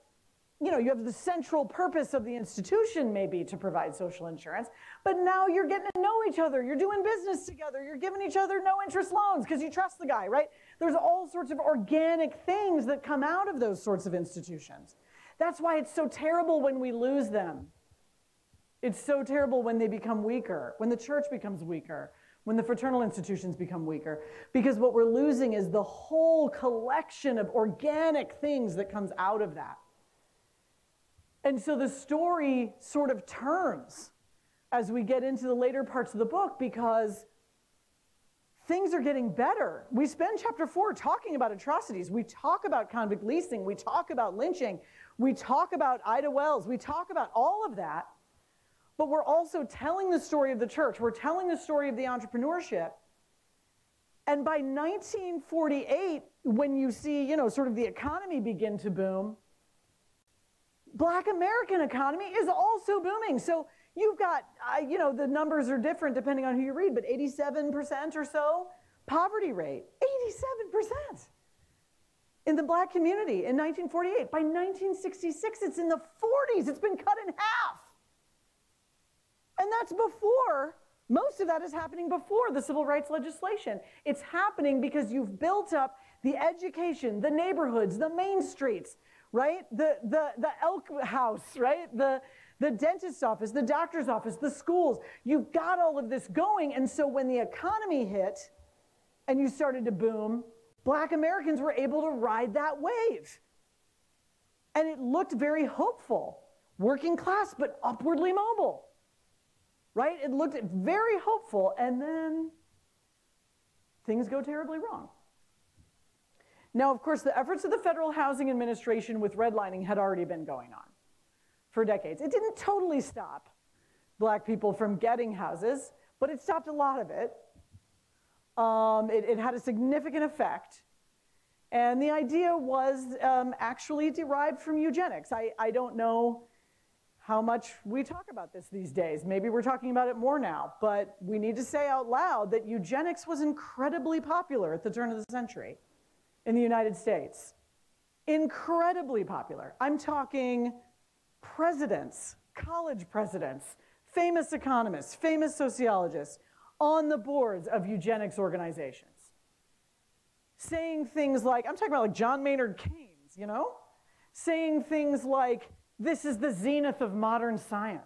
you know, you have the central purpose of the institution maybe to provide social insurance, but now you're getting to know each other, you're doing business together, you're giving each other no interest loans because you trust the guy, right? There's all sorts of organic things that come out of those sorts of institutions. That's why it's so terrible when we lose them. It's so terrible when they become weaker, when the church becomes weaker, when the fraternal institutions become weaker, because what we're losing is the whole collection of organic things that comes out of that. And so the story sort of turns as we get into the later parts of the book, because things are getting better. We spend chapter 4 talking about atrocities. We talk about convict leasing. We talk about lynching. We talk about Ida Wells. We talk about all of that. But we're also telling the story of the church. We're telling the story of the entrepreneurship. And by 1948, when you see, you know, sort of the economy begin to boom, black American economy is also booming. So you've got, you know, the numbers are different depending on who you read, but 87% or so poverty rate, 87% in the black community in 1948. By 1966, it's in the 40s. It's been cut in half. And that's before, most of that is happening before the civil rights legislation. It's happening because you've built up the education, the neighborhoods, the main streets, right? The Elk House, right? The dentist's office, the doctor's office, the schools. You've got all of this going. And so when the economy hit and you started to boom, black Americans were able to ride that wave. And it looked very hopeful, working class, but upwardly mobile. Right? It looked very hopeful, and then things go terribly wrong. Now, of course, the efforts of the Federal Housing Administration with redlining had already been going on for decades. It didn't totally stop black people from getting houses, but it stopped a lot of it. It had a significant effect. And the idea was actually derived from eugenics. I don't know how much we talk about this these days. Maybe we're talking about it more now, but we need to say out loud that eugenics was incredibly popular at the turn of the century in the United States. incredibly popular. I'm talking presidents, college presidents, famous economists, famous sociologists on the boards of eugenics organizations, saying things like, I'm talking about like John Maynard Keynes, you know, saying things like, this is the zenith of modern science.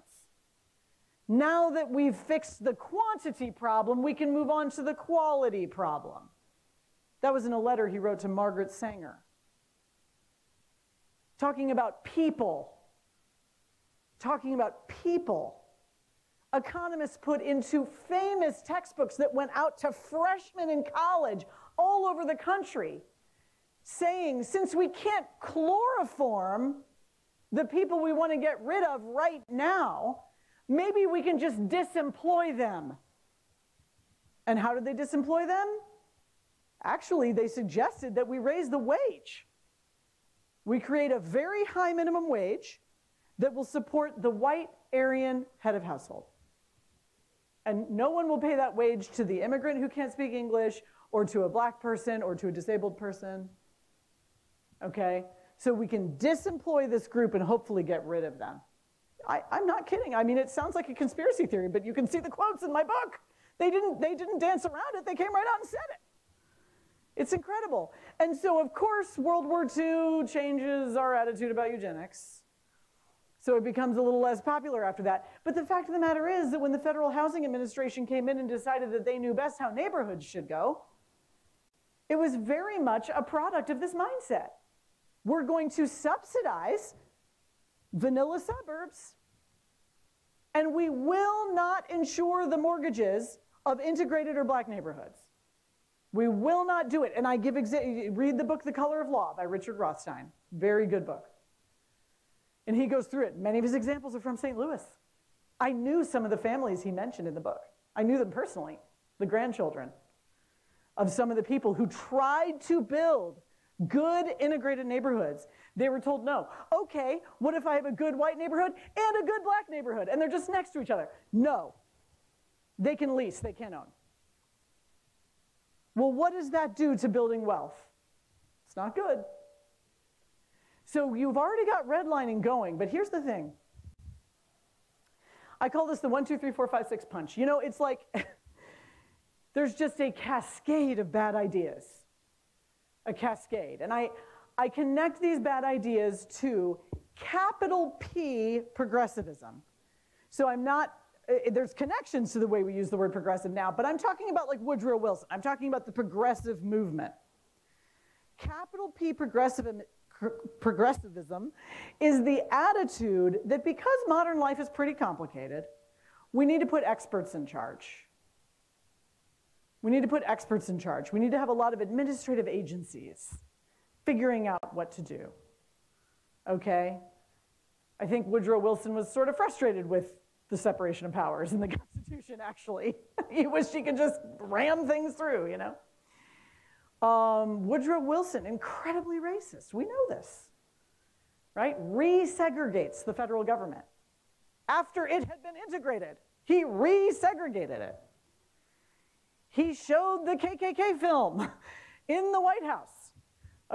Now that we've fixed the quantity problem, we can move on to the quality problem. That was in a letter he wrote to Margaret Sanger. Talking about people. Talking about people. Economists put into famous textbooks that went out to freshmen in college all over the country, saying, since we can't chloroform the people we want to get rid of right now, maybe we can just disemploy them. And how did they disemploy them? Actually, they suggested that we raise the wage. We create a very high minimum wage that will support the white Aryan head of household. And no one will pay that wage to the immigrant who can't speak English, or to a black person, or to a disabled person. Okay? So we can disemploy this group and hopefully get rid of them. I'm not kidding. I mean, it sounds like a conspiracy theory, but you can see the quotes in my book. They didn't dance around it. They came right out and said it. It's incredible. And so, of course, World War II changes our attitude about eugenics. So it becomes a little less popular after that. But the fact of the matter is that when the Federal Housing Administration came in and decided that they knew best how neighborhoods should go, it was very much a product of this mindset. We're going to subsidize vanilla suburbs, and we will not insure the mortgages of integrated or black neighborhoods. We will not do it. And I give read the book, The Color of Law by Richard Rothstein. Very good book. And he goes through it. Many of his examples are from St. Louis. I knew some of the families he mentioned in the book. I knew them personally, the grandchildren of some of the people who tried to build good integrated neighborhoods. They were told no. Okay, what if I have a good white neighborhood and a good black neighborhood and they're just next to each other? No. They can lease, they can't own. Well, what does that do to building wealth? It's not good. So you've already got redlining going, but here's the thing. I call this the 1, 2, 3, 4, 5, 6 punch. You know, it's like there's just a cascade of bad ideas. A cascade. And I connect these bad ideas to capital P progressivism. So I'm not, there's connections to the way we use the word progressive now, but I'm talking about like Woodrow Wilson. I'm talking about the progressive movement. Capital P progressivism is the attitude that because modern life is pretty complicated, we need to put experts in charge. We need to put experts in charge. We need to have a lot of administrative agencies figuring out what to do, okay? I think Woodrow Wilson was sort of frustrated with the separation of powers in the Constitution, actually. He wished he could just ram things through, you know? Woodrow Wilson, incredibly racist. We know this, right? Resegregates the federal government. After it had been integrated, he resegregated it. He showed the KKK film in the White House,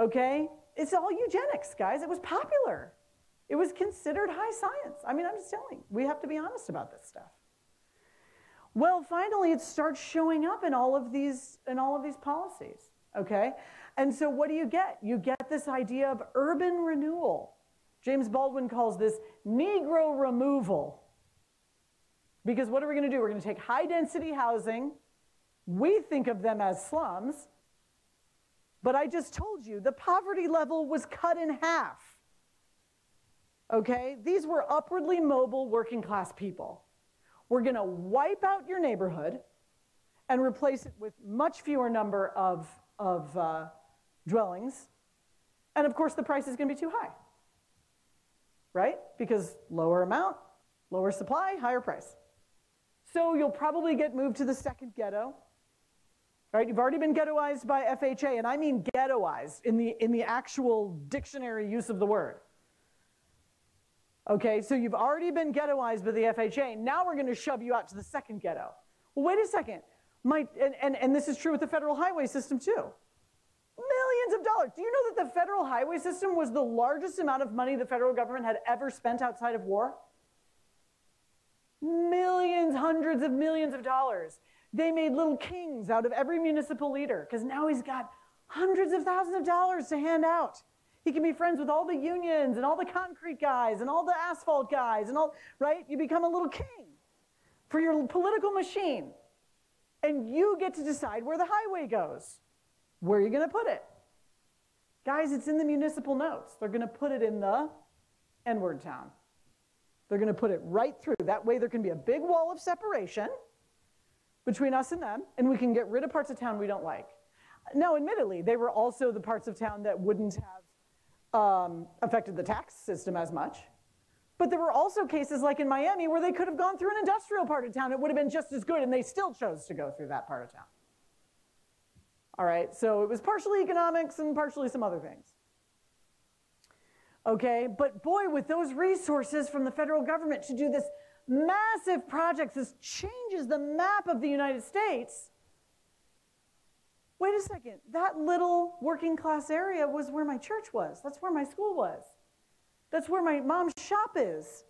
okay? It's all eugenics, guys. It was popular. It was considered high science. I mean, I'm just telling you, we have to be honest about this stuff. Well, finally, it starts showing up in all of these policies, okay? And so what do you get? You get this idea of urban renewal. James Baldwin calls this Negro removal. Because what are we going to do? We're going to take high-density housing. We think of them as slums, but I just told you the poverty level was cut in half, okay? These were upwardly mobile working class people. We're gonna wipe out your neighborhood and replace it with much fewer number of dwellings, and of course the price is gonna be too high, right? Because lower amount, lower supply, higher price. So you'll probably get moved to the second ghetto. Right, you've already been ghettoized by FHA, and I mean ghettoized in the actual dictionary use of the word. Okay, so you've already been ghettoized by the FHA. Now we're going to shove you out to the second ghetto. Well, wait a second. And this is true with the federal highway system too. Millions billions of dollars. Do you know that the Federal Highway System was the largest amount of money the federal government had ever spent outside of war? Millions, hundreds of millions of dollars. They made little kings out of every municipal leader, because now he's got hundreds of thousands of dollars to hand out. He can be friends with all the unions and all the concrete guys and all the asphalt guys and all, right? You become a little king for your political machine. And you get to decide where the highway goes. Where are you going to put it? Guys, it's in the municipal notes. They're going to put it in the N-word town. They're going to put it right through. That way there can be a big wall of separation between us and them, and we can get rid of parts of town we don't like. Now, admittedly, they were also the parts of town that wouldn't have affected the tax system as much. But there were also cases like in Miami where they could have gone through an industrial part of town. It would have been just as good, and they still chose to go through that part of town. All right, so it was partially economics and partially some other things. Okay, but boy, with those resources from the federal government to do this massive project, this changes the map of the United States. Wait a second, that little working class area was where my church was. That's where my school was. That's where my mom's shop is,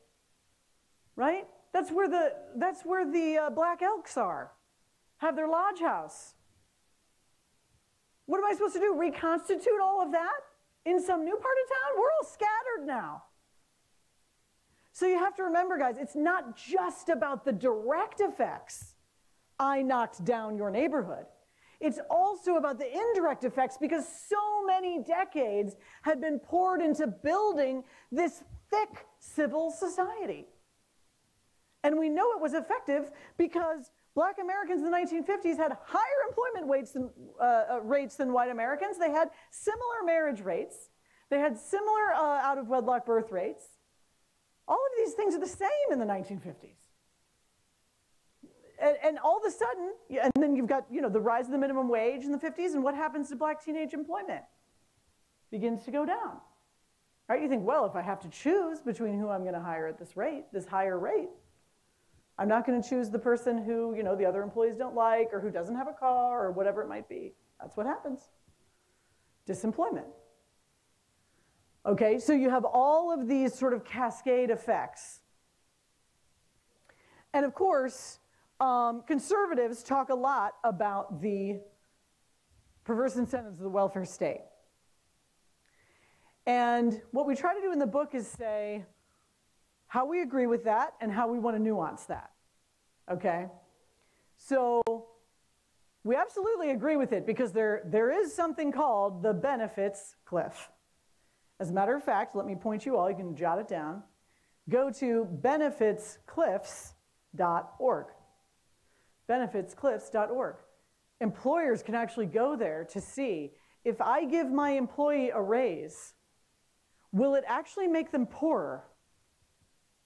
right? That's where the Black Elks are, have their lodge house. What am I supposed to do, reconstitute all of that in some new part of town? We're all scattered now. So you have to remember, guys, it's not just about the direct effects. I knocked down your neighborhood. It's also about the indirect effects, because so many decades had been poured into building this thick civil society. And we know it was effective because Black Americans in the 1950s had higher employment rates than white Americans. They had similar marriage rates. They had similar out-of-wedlock birth rates. All of these things are the same in the 1950s. And all of a sudden, and then you've got, you know, the rise of the minimum wage in the 50s, and what happens to Black teenage employment? Begins to go down. Right? You think, well, if I have to choose between who I'm going to hire at this rate, this higher rate, I'm not going to choose the person who, you know, the other employees don't like, or who doesn't have a car, or whatever it might be. That's what happens. Disemployment. Okay, so you have all of these sort of cascade effects. And of course, conservatives talk a lot about the perverse incentives of the welfare state. And what we try to do in the book is say how we agree with that and how we want to nuance that, okay? So we absolutely agree with it, because there is something called the benefits cliff. As a matter of fact, let me point you all, you can jot it down. Go to benefitscliffs.org. Benefitscliffs.org. Employers can actually go there to see, if I give my employee a raise, will it actually make them poorer?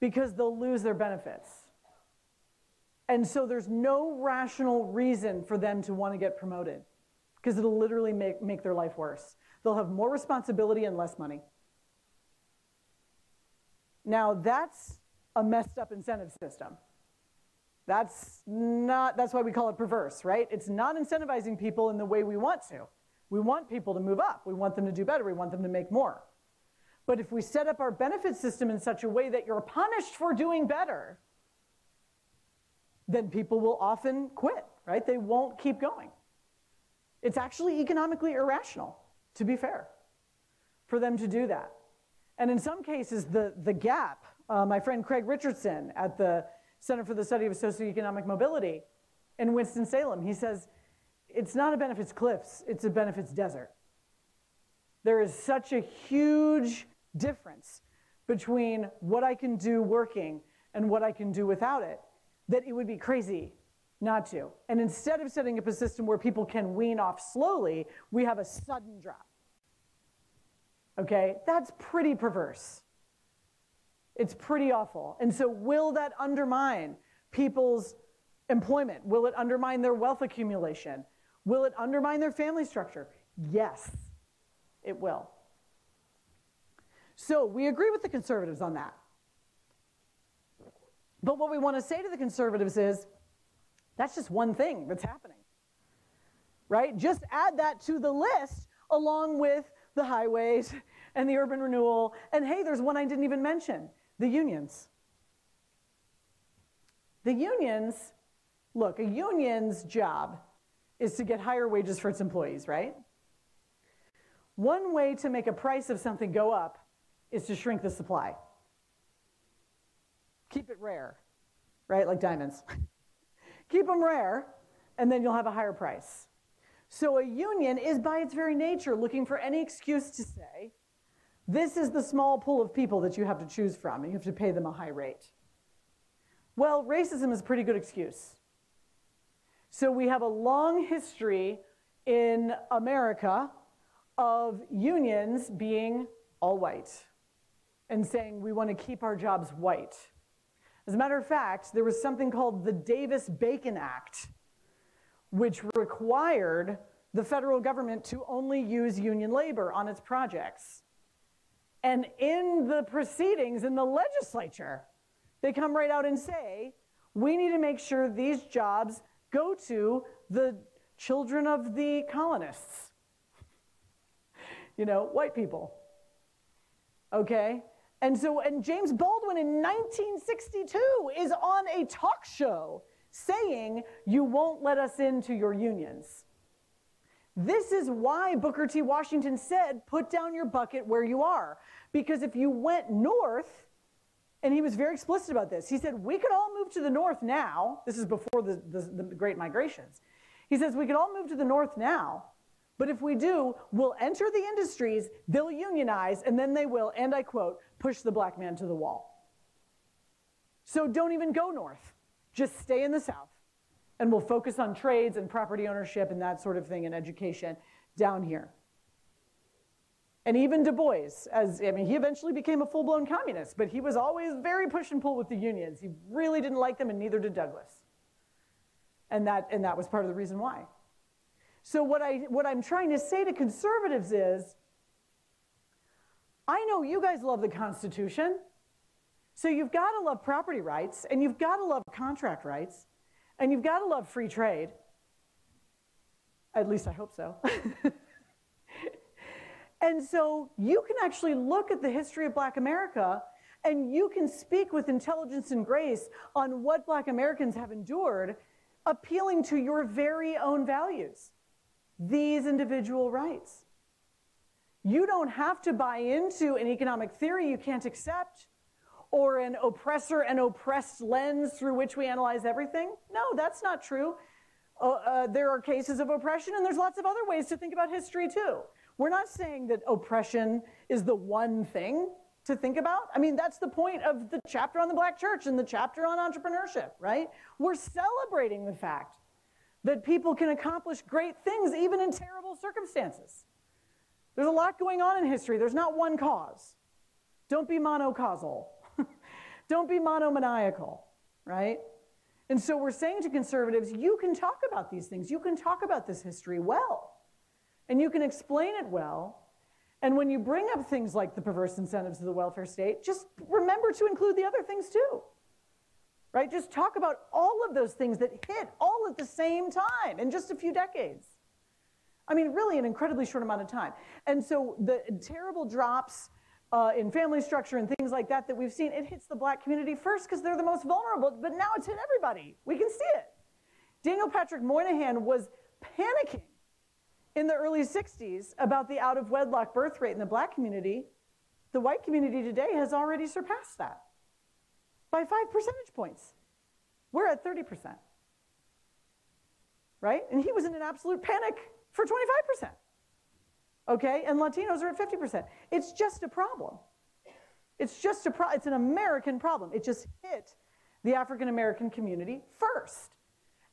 Because they'll lose their benefits. And so there's no rational reason for them to want to get promoted, because it'll literally make their life worse. They'll have more responsibility and less money. Now, that's a messed up incentive system. That's why we call it perverse, right? It's not incentivizing people in the way we want to. We want people to move up. We want them to do better. We want them to make more. But if we set up our benefit system in such a way that you're punished for doing better, then people will often quit, right? They won't keep going. It's actually economically irrational, to be fair, for them to do that. And in some cases, the gap, my friend Craig Richardson at the Center for the Study of Socioeconomic Mobility in Winston-Salem, he says, it's not a benefits cliffs, it's a benefits desert. There is such a huge difference between what I can do working and what I can do without it, that it would be crazy not to. And instead of setting up a system where people can wean off slowly, we have a sudden drop. Okay, that's pretty perverse. It's pretty awful. And so will that undermine people's employment? Will it undermine their wealth accumulation? Will it undermine their family structure? Yes, it will. So we agree with the conservatives on that. But what we want to say to the conservatives is, that's just one thing that's happening, right? Just add that to the list along with the highways and the urban renewal. And hey, there's one I didn't even mention, the unions. The unions, look, a union's job is to get higher wages for its employees, right? One way to make a price of something go up is to shrink the supply. Keep it rare, right? Like diamonds. Keep them rare, and then you'll have a higher price. So a union is by its very nature looking for any excuse to say, this is the small pool of people that you have to choose from, and you have to pay them a high rate. Well, racism is a pretty good excuse. So we have a long history in America of unions being all white and saying we want to keep our jobs white. As a matter of fact, there was something called the Davis-Bacon Act, which required the federal government to only use union labor on its projects. And in the proceedings in the legislature, they come right out and say, we need to make sure these jobs go to the children of the colonists. You know, white people, okay? And James Baldwin in 1962 is on a talk show saying, you won't let us into your unions. This is why Booker T. Washington said, put down your bucket where you are. Because if you went north, and he was very explicit about this. He said, we could all move to the north now. This is before the Great Migrations. He says, we could all move to the north now, but if we do, we'll enter the industries, they'll unionize, and then they will, and I quote, push the black man to the wall. So don't even go north. Just stay in the south, and we'll focus on trades and property ownership and that sort of thing and education down here. And even Du Bois, he eventually became a full-blown communist, but he was always very push and pull with the unions. He really didn't like them, and neither did Douglass. And that was part of the reason why. So what I'm trying to say to conservatives is, I know you guys love the Constitution, so you've got to love property rights, and you've got to love contract rights, and you've got to love free trade. At least I hope so. And so you can actually look at the history of Black America, and you can speak with intelligence and grace on what Black Americans have endured, appealing to your very own values, these individual rights. You don't have to buy into an economic theory you can't accept, or an oppressor and oppressed lens through which we analyze everything. No, that's not true. There are cases of oppression, and there's lots of other ways to think about history too. We're not saying that oppression is the one thing to think about. I mean, that's the point of the chapter on the Black church and the chapter on entrepreneurship, right? We're celebrating the fact that people can accomplish great things even in terrible circumstances. There's a lot going on in history. There's not one cause. Don't be monocausal. Don't be monomaniacal, right? And so we're saying to conservatives, you can talk about these things. You can talk about this history well. And you can explain it well. And when you bring up things like the perverse incentives of the welfare state, just remember to include the other things too, right? Just talk about all of those things that hit all at the same time in just a few decades. I mean, really an incredibly short amount of time. And so the terrible drops in family structure and things like that that we've seen, it hits the Black community first because they're the most vulnerable, but now it's hit everybody. We can see it. Daniel Patrick Moynihan was panicking in the early 60s about the out-of-wedlock birth rate in the Black community. The white community today has already surpassed that by 5 percentage points. We're at 30%, right? And he was in an absolute panic for 25%, okay? And Latinos are at 50%. It's just a problem. It's just a problem. It's an American problem. It just hit the African-American community first.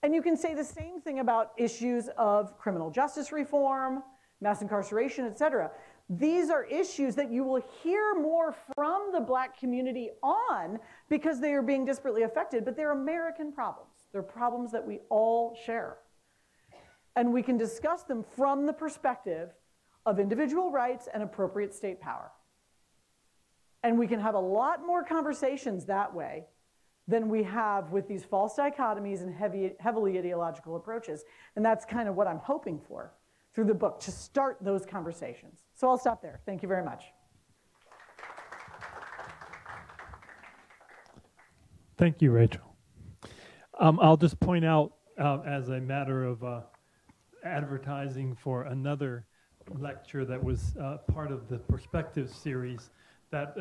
And you can say the same thing about issues of criminal justice reform, mass incarceration, et cetera. These are issues that you will hear more from the Black community on because they are being desperately affected, but they're American problems. They're problems that we all share. And we can discuss them from the perspective of individual rights and appropriate state power. And we can have a lot more conversations that way than we have with these false dichotomies and heavily ideological approaches. And that's kind of what I'm hoping for through the book to start those conversations. So I'll stop there. Thank you very much. Thank you, Rachel. I'll just point out, as a matter of advertising for another lecture that was part of the Perspectives series, that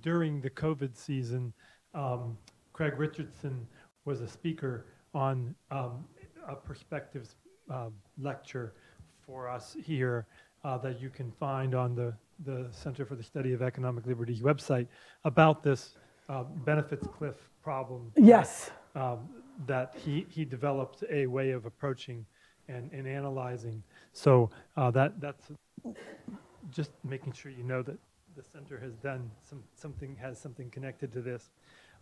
during the COVID season, Craig Richardson was a speaker on a Perspectives lecture for us here that you can find on the Center for the Study of Economic Liberty website about this benefits cliff problem. Yes. That he developed a way of approaching and analyzing. So that's just making sure you know that the center has done something connected to this.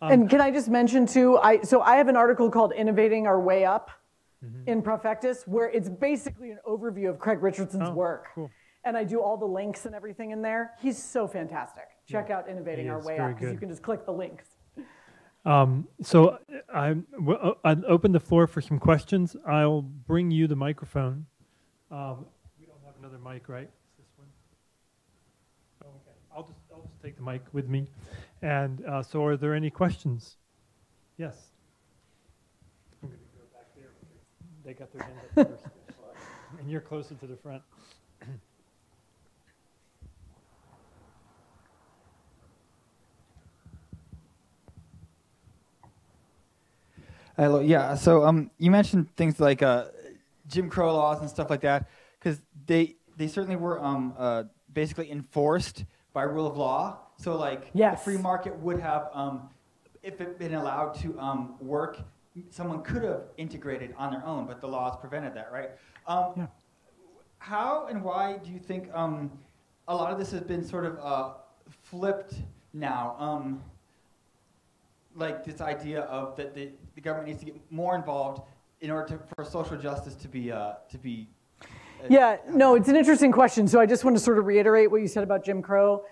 And can I just mention too, so I have an article called Innovating Our Way Up in Profectus, where it's basically an overview of Craig Richardson's work. Cool. And I do all the links and everything in there. He's so fantastic. Check out Innovating Our Way Up, because you can just click the links. So I'll open the floor for some questions. I'll bring you the microphone. We don't have another mic, right? It's this one. Oh, okay. I'll just take the mic with me. And so are there any questions? Yes. I'm going to go back there. They got their hand up first. And you're closer to the front. Hello. Yeah. So you mentioned things like Jim Crow laws and stuff like that, because they certainly were basically enforced by rule of law. So like the free market would have, if it had been allowed to work, someone could have integrated on their own, but the laws prevented that, right? How and why do you think a lot of this has been sort of flipped now? Like this idea of that the government needs to get more involved in order for social justice to be no, it's an interesting question. So I just want to sort of reiterate what you said about Jim Crow.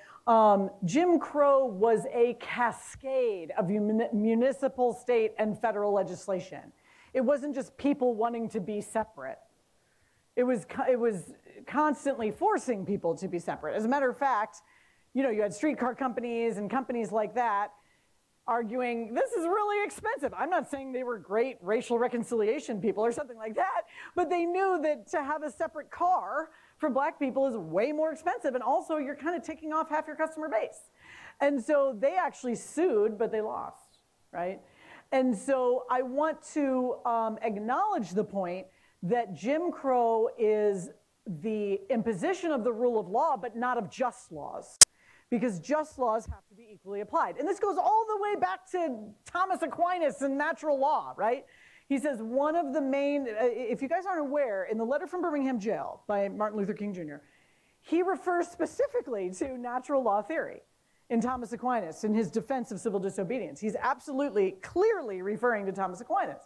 Jim Crow was a cascade of municipal, state, and federal legislation. It wasn't just people wanting to be separate. It was constantly forcing people to be separate. As a matter of fact, you know, you had streetcar companies and companies like that arguing, this is really expensive. I'm not saying they were great racial reconciliation people or something like that, but they knew that to have a separate car for black people is way more expensive, and also you're kind of taking off half your customer base. And so they actually sued, but they lost, right? And so I want to acknowledge the point that Jim Crow is the imposition of the rule of law, but not of just laws, because just laws have to be equally applied. And this goes all the way back to Thomas Aquinas and natural law, right? He says one of the main, if you guys aren't aware, in the letter from Birmingham Jail by Martin Luther King Jr., he refers specifically to natural law theory in Thomas Aquinas in his defense of civil disobedience. He's absolutely, clearly referring to Thomas Aquinas.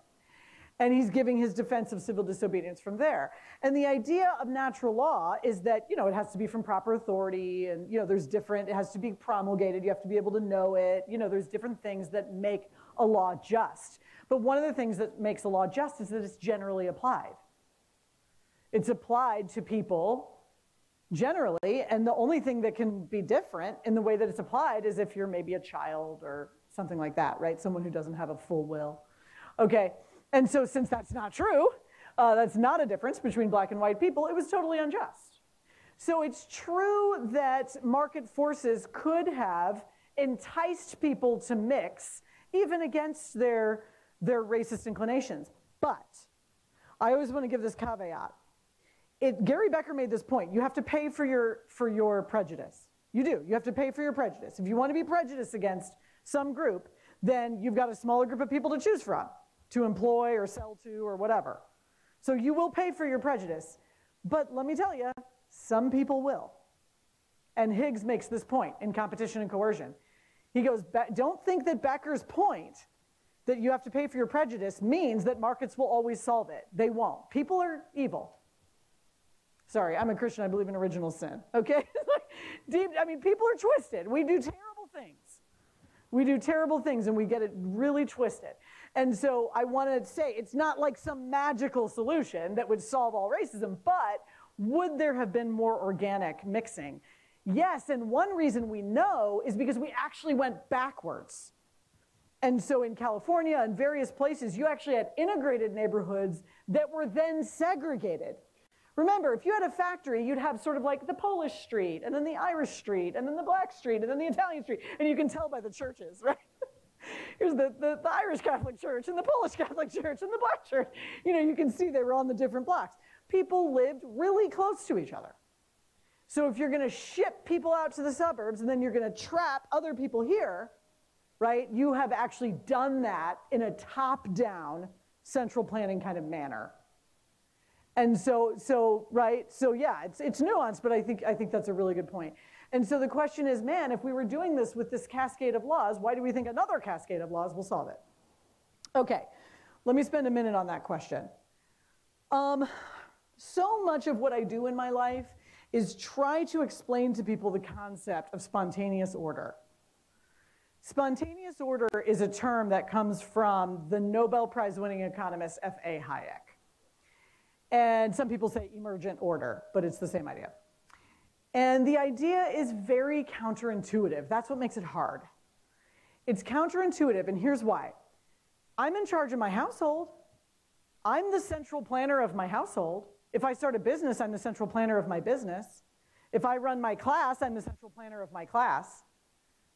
And he's giving his defense of civil disobedience from there. And the idea of natural law is that, you know, it has to be from proper authority, and, you know, there's different, it has to be promulgated, you have to be able to know it, you know, there's different things that make a law just. But one of the things that makes a law just is that it's generally applied. It's applied to people generally, and the only thing that can be different in the way that it's applied is if you're maybe a child or something like that, right? Someone who doesn't have a full will. Okay. And so since that's not true, that's not a difference between black and white people, it was totally unjust. So it's true that market forces could have enticed people to mix, even against their racist inclinations. But I always want to give this caveat. Gary Becker made this point. You have to pay for your prejudice. You do. You have to pay for your prejudice. If you want to be prejudiced against some group, then you've got a smaller group of people to choose from, to employ or sell to or whatever. So you will pay for your prejudice. But let me tell you, some people will. And Higgs makes this point in Competition and Coercion. He goes, don't think that Becker's point that you have to pay for your prejudice means that markets will always solve it. They won't. People are evil. Sorry, I'm a Christian. I believe in original sin. Okay? I mean, people are twisted. We do terrible things. We do terrible things, and we get it really twisted. And so I want to say it's not like some magical solution that would solve all racism, but Would there have been more organic mixing? Yes, and one reason we know is because we actually went backwards. And so in California and various places, you actually had integrated neighborhoods that were then segregated. Remember, if you had a factory, you'd have sort of like the Polish street, and then the Irish street, and then the Black street, and then the Italian street. And you can tell by the churches, right? Here's the Irish Catholic Church, and the Polish Catholic Church, and the Black Church. You know, you can see they were on the different blocks. People lived really close to each other. So if you're going to ship people out to the suburbs, and then you're going to trap other people here, right, you have actually done that in a top-down, central planning kind of manner. And so yeah, it's nuanced, but I think that's a really good point. And so the question is, man, if we were doing this with this cascade of laws, why do we think another cascade of laws will solve it? Okay, let me spend a minute on that question. So much of what I do in my life is try to explain to people the concept of spontaneous order. Spontaneous order is a term that comes from the Nobel Prize-winning economist F.A. Hayek. And some people say emergent order, but it's the same idea. And the idea is very counterintuitive. That's what makes it hard. It's counterintuitive, and here's why. I'm in charge of my household. I'm the central planner of my household. If I start a business, I'm the central planner of my business. If I run my class, I'm the central planner of my class,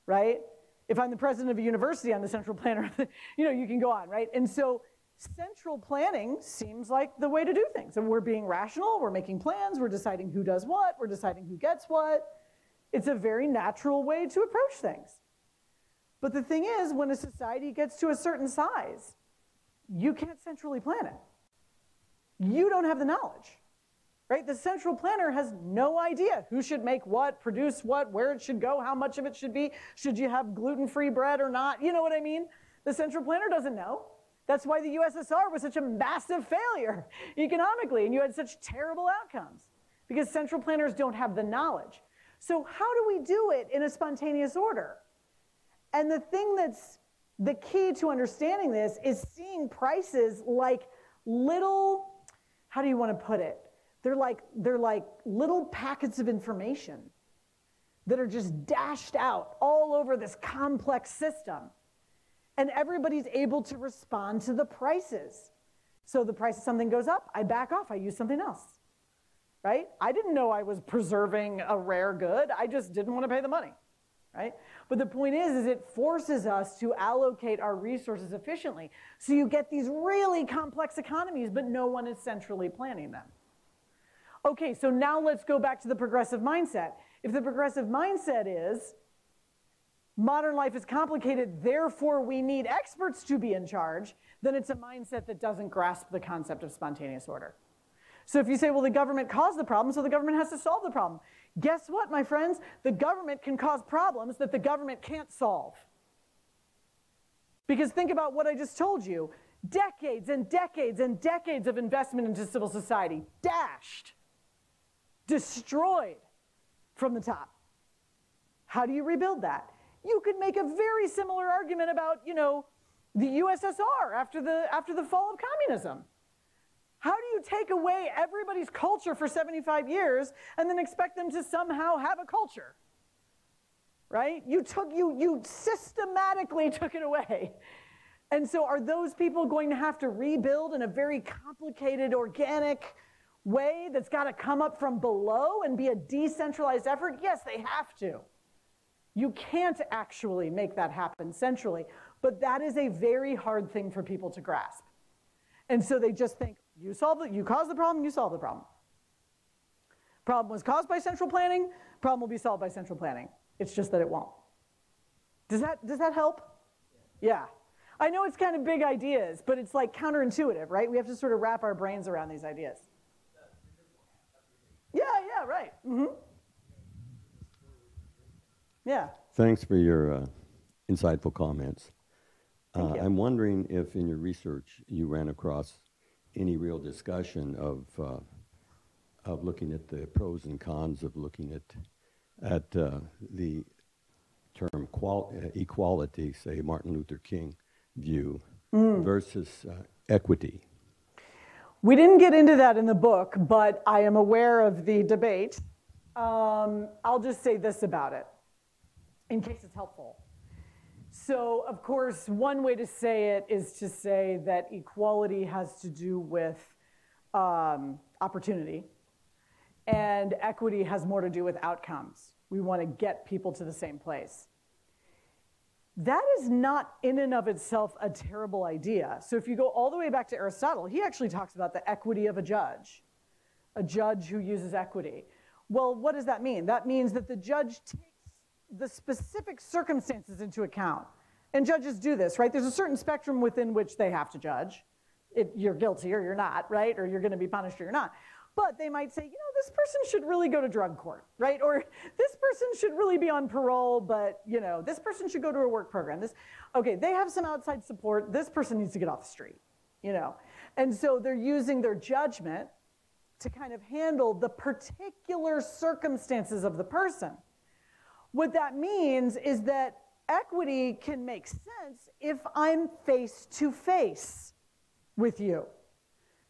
right? If I'm the president of a university, I'm the central planner of the, you know, you can go on, right? And so central planning seems like the way to do things. And we're being rational, we're making plans, we're deciding who does what, we're deciding who gets what. It's a very natural way to approach things. But the thing is, when a society gets to a certain size, you can't centrally plan it. You don't have the knowledge, right? The central planner has no idea who should make what, produce what, where it should go, how much of it should be, should you have gluten-free bread or not, you know what I mean? The central planner doesn't know. That's why the USSR was such a massive failure economically, and you had such terrible outcomes, because central planners don't have the knowledge. So how do we do it in a spontaneous order? And the thing that's the key to understanding this is seeing prices like little, how do you want to put it? They're like little packets of information that are just dashed out all over this complex system. And everybody's able to respond to the prices. So the price of something goes up, I back off, I use something else, right? I didn't know I was preserving a rare good, I just didn't want to pay the money, right? But the point is it forces us to allocate our resources efficiently. So you get these really complex economies, but no one is centrally planning them. Okay, so now let's go back to the progressive mindset. If the progressive mindset is, modern life is complicated, therefore we need experts to be in charge, then it's a mindset that doesn't grasp the concept of spontaneous order. So if you say, well, the government caused the problem, so the government has to solve the problem. Guess what, my friends? The government can cause problems that the government can't solve. Because think about what I just told you. Decades and decades and decades of investment into civil society, dashed, destroyed from the top. How do you rebuild that? You could make a very similar argument about, you know, the USSR after the fall of communism. How do you take away everybody's culture for 75 years and then expect them to somehow have a culture? Right? You systematically took it away. And so are those people going to have to rebuild in a very complicated, organic way that's got to come up from below and be a decentralized effort? Yes, they have to. You can't actually make that happen centrally, but that is a very hard thing for people to grasp. And so they just think, you caused the problem, you solve the problem. Problem was caused by central planning, problem will be solved by central planning. It's just that it won't. Does that help? Yeah. I know it's kind of big ideas, but it's like counterintuitive, right? We have to sort of wrap our brains around these ideas. Yeah, right. Mm-hmm. Yeah. Thanks for your insightful comments. I'm wondering if in your research you ran across any real discussion of looking at the pros and cons of looking at the term equality, say Martin Luther King view, versus equity. We didn't get into that in the book, but I am aware of the debate. I'll just say this about it, in case it's helpful. So, of course, one way to say it is to say that equality has to do with opportunity, and equity has more to do with outcomes. We want to get people to the same place. That is not in and of itself a terrible idea. So if you go all the way back to Aristotle, he actually talks about the equity of a judge who uses equity. Well, what does that mean? That means that the judge takes the specific circumstances into account. And judges do this, right? There's a certain spectrum within which they have to judge. You're guilty or you're not, right? Or you're going to be punished or you're not. But they might say, you know, this person should really go to drug court, right? Or this person should really be on parole, but, you know, this person should go to a work program. Okay, they have some outside support. This person needs to get off the street, you know? And so they're using their judgment to kind of handle the particular circumstances of the person. What that means is that equity can make sense if I'm face to face with you.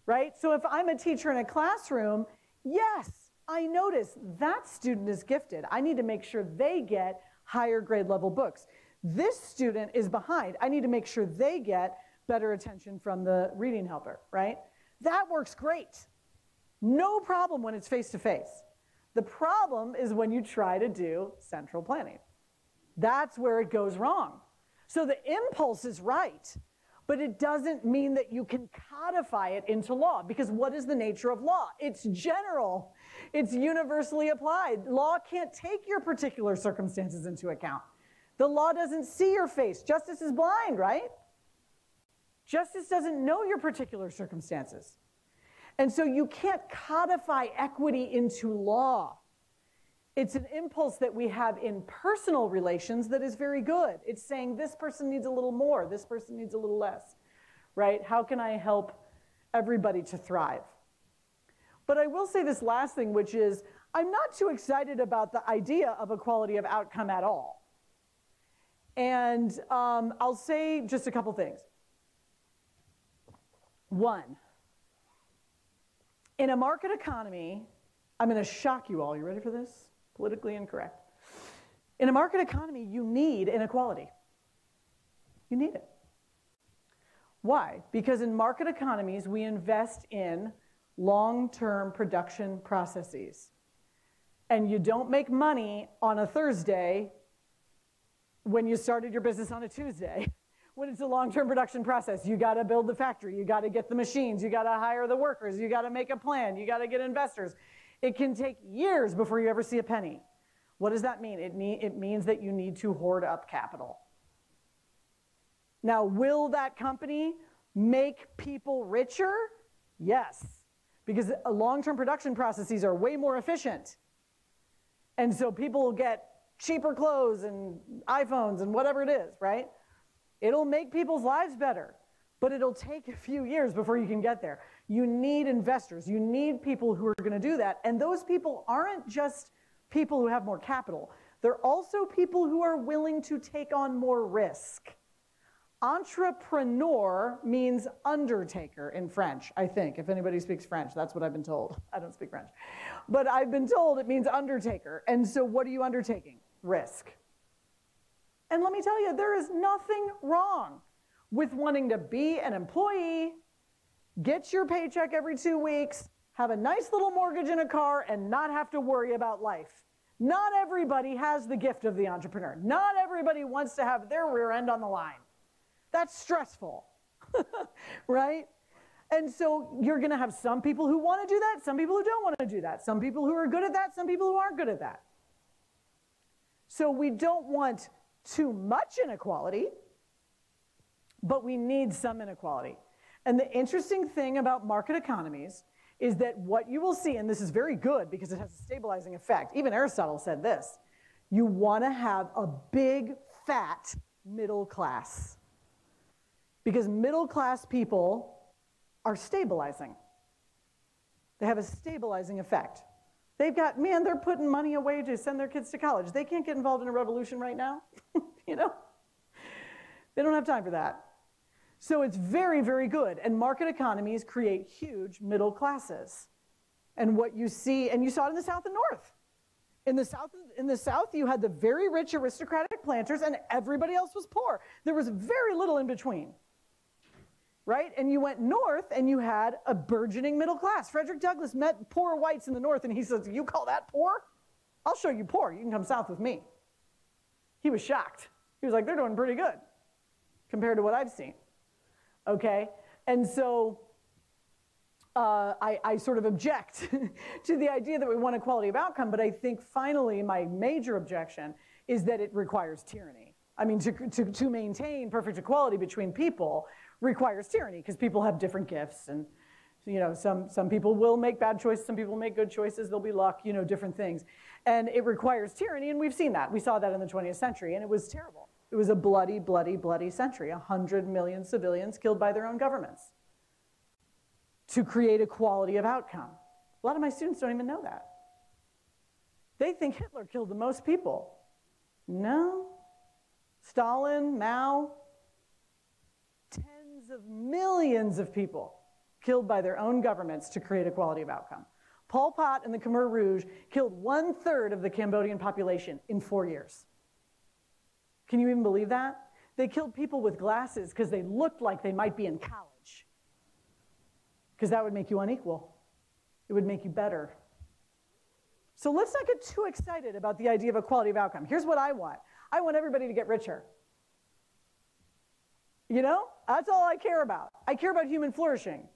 Right? So if I'm a teacher in a classroom, yes, I notice that student is gifted. I need to make sure they get higher grade level books. This student is behind. I need to make sure they get better attention from the reading helper, right? That works great. No problem when it's face to face. The problem is when you try to do central planning. That's where it goes wrong. So the impulse is right. But it doesn't mean that you can codify it into law, because what is the nature of law? It's general. It's universally applied. Law can't take your particular circumstances into account. The law doesn't see your face. Justice is blind, right? Justice doesn't know your particular circumstances. And so you can't codify equity into law. It's an impulse that we have in personal relations that is very good. It's saying this person needs a little more, this person needs a little less, right? How can I help everybody to thrive? But I will say this last thing, which is I'm not too excited about the idea of equality of outcome at all. And I'll say just a couple things. One, in a market economy, I'm going to shock you all. You ready for this? Politically incorrect. In a market economy, you need inequality. You need it. Why? Because in market economies, we invest in long-term production processes. And you don't make money on a Thursday when you started your business on a Tuesday. When it's a long-term production process, you got to build the factory, you got to get the machines, you got to hire the workers, you got to make a plan, you got to get investors. It can take years before you ever see a penny. What does that mean? It means that you need to hoard up capital. Now, will that company make people richer? Yes, because long-term production processes are way more efficient. And so people get cheaper clothes and iPhones and whatever it is, right? It'll make people's lives better, but it'll take a few years before you can get there. You need investors. You need people who are going to do that. And those people aren't just people who have more capital. They're also people who are willing to take on more risk. Entrepreneur means undertaker in French, I think. If anybody speaks French, that's what I've been told. I don't speak French. But I've been told it means undertaker. And so what are you undertaking? Risk. And let me tell you, there is nothing wrong with wanting to be an employee, get your paycheck every 2 weeks, have a nice little mortgage in a car, and not have to worry about life. Not everybody has the gift of the entrepreneur. Not everybody wants to have their rear end on the line. That's stressful, right? And so you're going to have some people who want to do that, some people who don't want to do that, some people who are good at that, some people who aren't good at that. So we don't want too much inequality, but we need some inequality. And the interesting thing about market economies is that what you will see, and this is very good because it has a stabilizing effect. Even Aristotle said this. You want to have a big, fat middle class. Because middle class people are stabilizing. They have a stabilizing effect. They've got, man, they're putting money away to send their kids to college. They can't get involved in a revolution right now, you know? They don't have time for that. So it's very, very good. And market economies create huge middle classes. And what you see, and you saw it in the South and North. In the South, you had the very rich aristocratic planters and everybody else was poor. There was very little in between, right? And you went north and you had a burgeoning middle class. Frederick Douglass met poor whites in the North and he says, you call that poor? I'll show you poor, you can come south with me. He was shocked. He was like, they're doing pretty good compared to what I've seen, okay? And so, I sort of object to the idea that we want equality of outcome, but I think finally my major objection is that it requires tyranny. I mean, to maintain perfect equality between people requires tyranny because people have different gifts and, you know, some people will make bad choices, some people make good choices, there'll be luck, you know, different things. And it requires tyranny, and we've seen that. We saw that in the 20th century, and it was terrible. It was a bloody, bloody, bloody century. 100 million civilians killed by their own governments to create equality of outcome. A lot of my students don't even know that. They think Hitler killed the most people. No. Stalin, Mao, tens of millions of people killed by their own governments to create equality of outcome. Pol Pot and the Khmer Rouge killed 1/3 of the Cambodian population in 4 years. Can you even believe that? They killed people with glasses because they looked like they might be in college. Because that would make you unequal. It would make you better. So let's not get too excited about the idea of equality of outcome. Here's what I want. I want everybody to get richer. You know, that's all I care about. I care about human flourishing.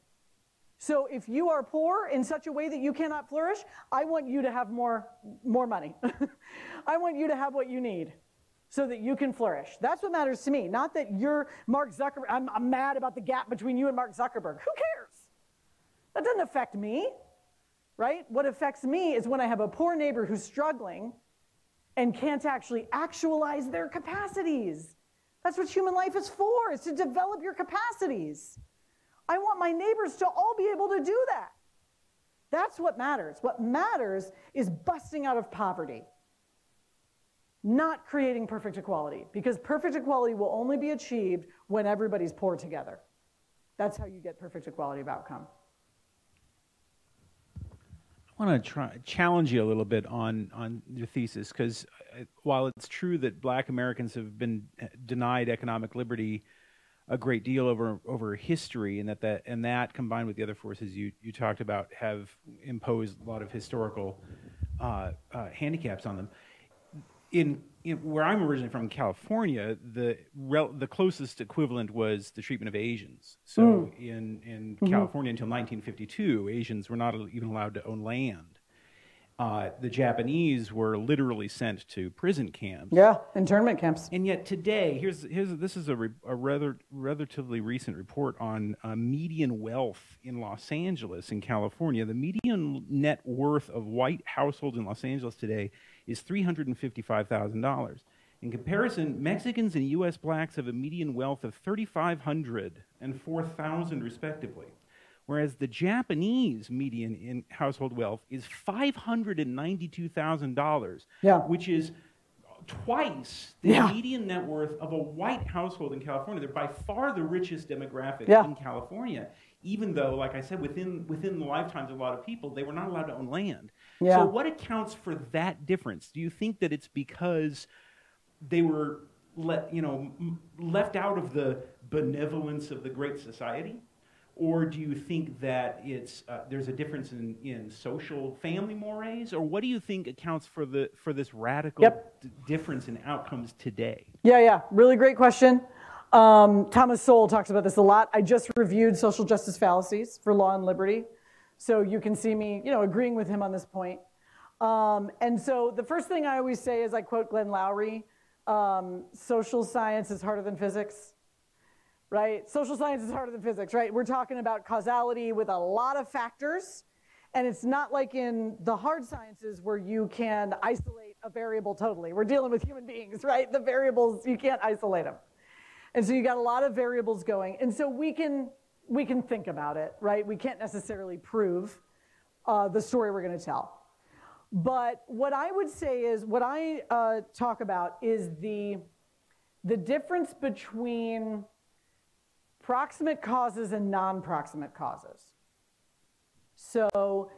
So if you are poor in such a way that you cannot flourish, I want you to have more money. I want you to have what you need so that you can flourish. That's what matters to me. Not that you're Mark Zuckerberg. I'm mad about the gap between you and Mark Zuckerberg. Who cares? That doesn't affect me, right? What affects me is when I have a poor neighbor who's struggling and can't actually actualize their capacities. That's what human life is for, is to develop your capacities. I want my neighbors to all be able to do that. That's what matters. What matters is busting out of poverty, not creating perfect equality, because perfect equality will only be achieved when everybody's poor together. That's how you get perfect equality of outcome. I want to challenge you a little bit on your thesis, because while it's true that Black Americans have been denied economic liberty a great deal over history, and that combined with the other forces you talked about have imposed a lot of historical handicaps on them. In where I'm originally from, California, the closest equivalent was the treatment of Asians. So in California until 1952, Asians were not even allowed to own land. The Japanese were literally sent to prison camps. Yeah, internment camps. And yet today, this is a relatively recent report on median wealth in Los Angeles, in California. The median net worth of white households in Los Angeles today is $355,000. In comparison, Mexicans and U.S. blacks have a median wealth of $3,500 and $4,000 respectively, whereas the Japanese median in household wealth is $592,000, which is twice the median net worth of a white household in California. They're by far the richest demographic in California, even though, like I said, within the lifetimes of a lot of people, they were not allowed to own land. Yeah. So what accounts for that difference? Do you think that it's because they were left out of the benevolence of the Great Society? Or do you think that it's there's a difference in social family mores? Or what do you think accounts for this radical difference in outcomes today? Yeah, really great question. Thomas Sowell talks about this a lot. I just reviewed Social Justice Fallacies for Law and Liberty, so you can see me, agreeing with him on this point. And so the first thing I always say is I quote Glenn Lowry: "Social science is harder than physics." Right? Social science is harder than physics, right? We're talking about causality with a lot of factors, and it's not like in the hard sciences where you can isolate a variable totally. We're dealing with human beings, right? The variables, you can't isolate them. And so you got a lot of variables going. And so we can think about it, right? We can't necessarily prove the story we're going to tell. But what I would say is, what I talk about is the difference between proximate causes and non-proximate causes. So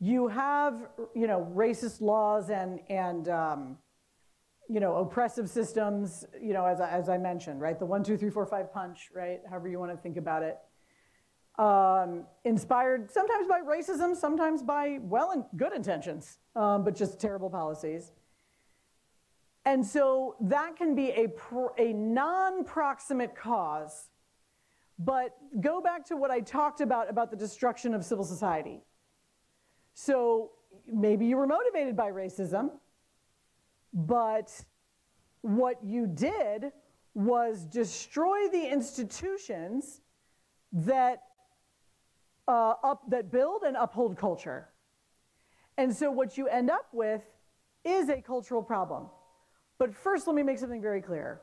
you have, you know, racist laws and you know, oppressive systems, you know, as I mentioned, right? The 1, 2, 3, 4, 5 punch, right? However you want to think about it. Inspired sometimes by racism, sometimes by well and good intentions, but just terrible policies. And so that can be a non-proximate cause. But go back to what I talked about the destruction of civil society. So maybe you were motivated by racism, but what you did was destroy the institutions that that build and uphold culture. And so what you end up with is a cultural problem. But first, let me make something very clear.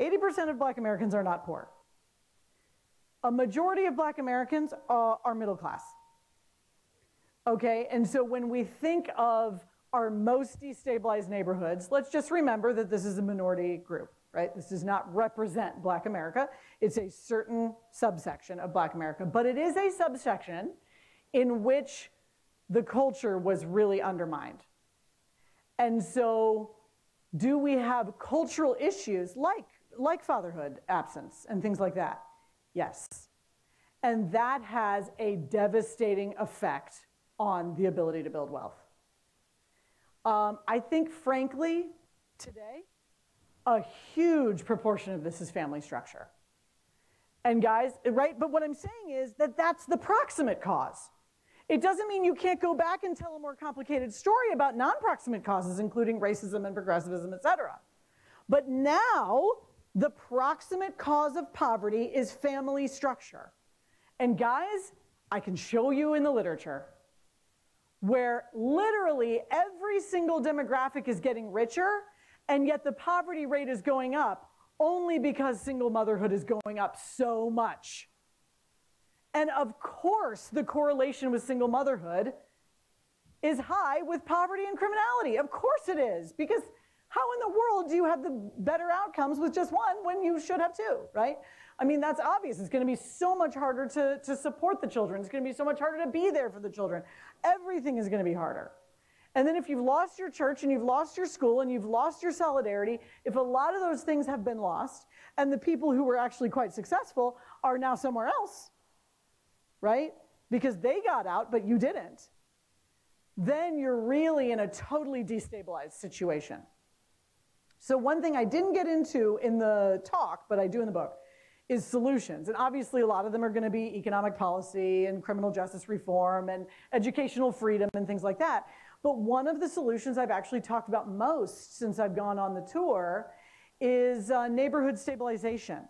80% of Black Americans are not poor. A majority of Black Americans are middle class. Okay, and so when we think of our most destabilized neighborhoods, let's just remember that this is a minority group, right? This does not represent Black America. It's a certain subsection of Black America, but it is a subsection in which the culture was really undermined. And so do we have cultural issues like fatherhood absence and things like that? Yes. And that has a devastating effect on the ability to build wealth. I think, frankly, today, a huge proportion of this is family structure. And guys, right? But what I'm saying is that that's the proximate cause. It doesn't mean you can't go back and tell a more complicated story about non-proximate causes, including racism and progressivism, et cetera. But now, the proximate cause of poverty is family structure. And guys, I can show you in the literature where literally every single demographic is getting richer, and yet the poverty rate is going up only because single motherhood is going up so much. And of course, the correlation with single motherhood is high with poverty and criminality. Of course it is, because how in the world do you have the better outcomes with just one when you should have two, right? I mean, that's obvious. It's going to be so much harder to support the children. It's going to be so much harder to be there for the children. Everything is going to be harder. And then if you've lost your church and you've lost your school and you've lost your solidarity, if a lot of those things have been lost and the people who were actually quite successful are now somewhere else, right? Because they got out, but you didn't, then you're really in a totally destabilized situation. So one thing I didn't get into in the talk, but I do in the book, is solutions. And obviously a lot of them are going to be economic policy and criminal justice reform and educational freedom and things like that. But one of the solutions I've actually talked about most since I've gone on the tour is neighborhood stabilization.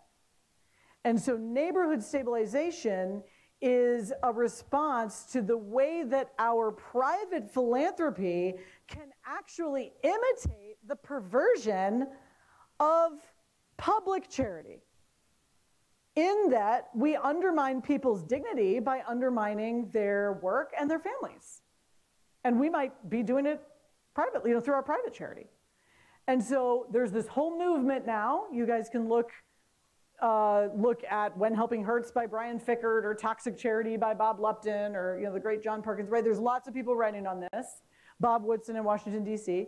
And so neighborhood stabilization is a response to the way that our private philanthropy can actually imitate the perversion of public charity, in that we undermine people's dignity by undermining their work and their families. And we might be doing it privately, you know, through our private charity. And so there's this whole movement now. You guys can look at When Helping Hurts by Brian Fickert or Toxic Charity by Bob Lupton or, you know, the great John Perkins, right? There's lots of people writing on this. Bob Woodson in Washington, D.C.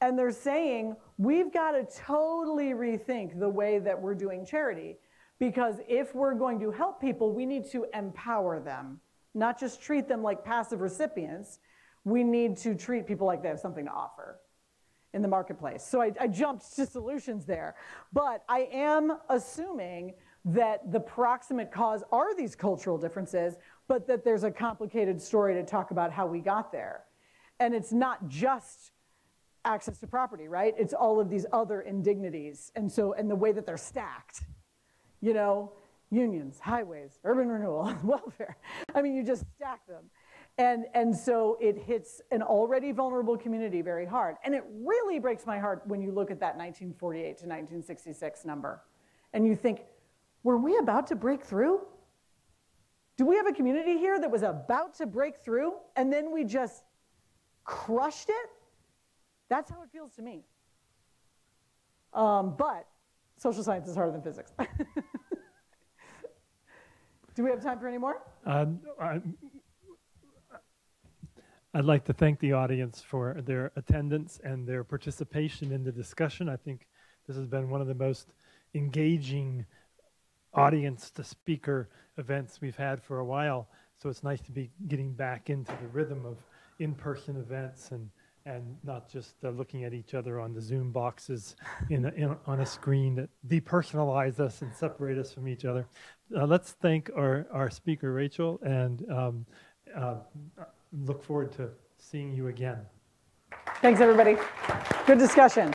And they're saying, we've got to totally rethink the way that we're doing charity, because if we're going to help people, we need to empower them, not just treat them like passive recipients. We need to treat people like they have something to offer in the marketplace. So I jumped to solutions there. But I am assuming that the proximate cause are these cultural differences, but that there's a complicated story to talk about how we got there. And it's not just access to property, right? It's all of these other indignities. And the way that they're stacked, you know, unions, highways, urban renewal, welfare. I mean, you just stack them. And so it hits an already vulnerable community very hard. And it really breaks my heart when you look at that 1948 to 1966 number. And you think, were we about to break through? Do we have a community here that was about to break through and then we just crushed it? That's how it feels to me. But social science is harder than physics. Do we have time for any more? I'd like to thank the audience for their attendance and their participation in the discussion. I think this has been one of the most engaging audience to speaker events we've had for a while. So it's nice to be getting back into the rhythm of in-person events and not just looking at each other on the Zoom boxes on a screen that depersonalize us and separate us from each other. Let's thank our speaker, Rachel, and look forward to seeing you again. Thanks, everybody. Good discussion.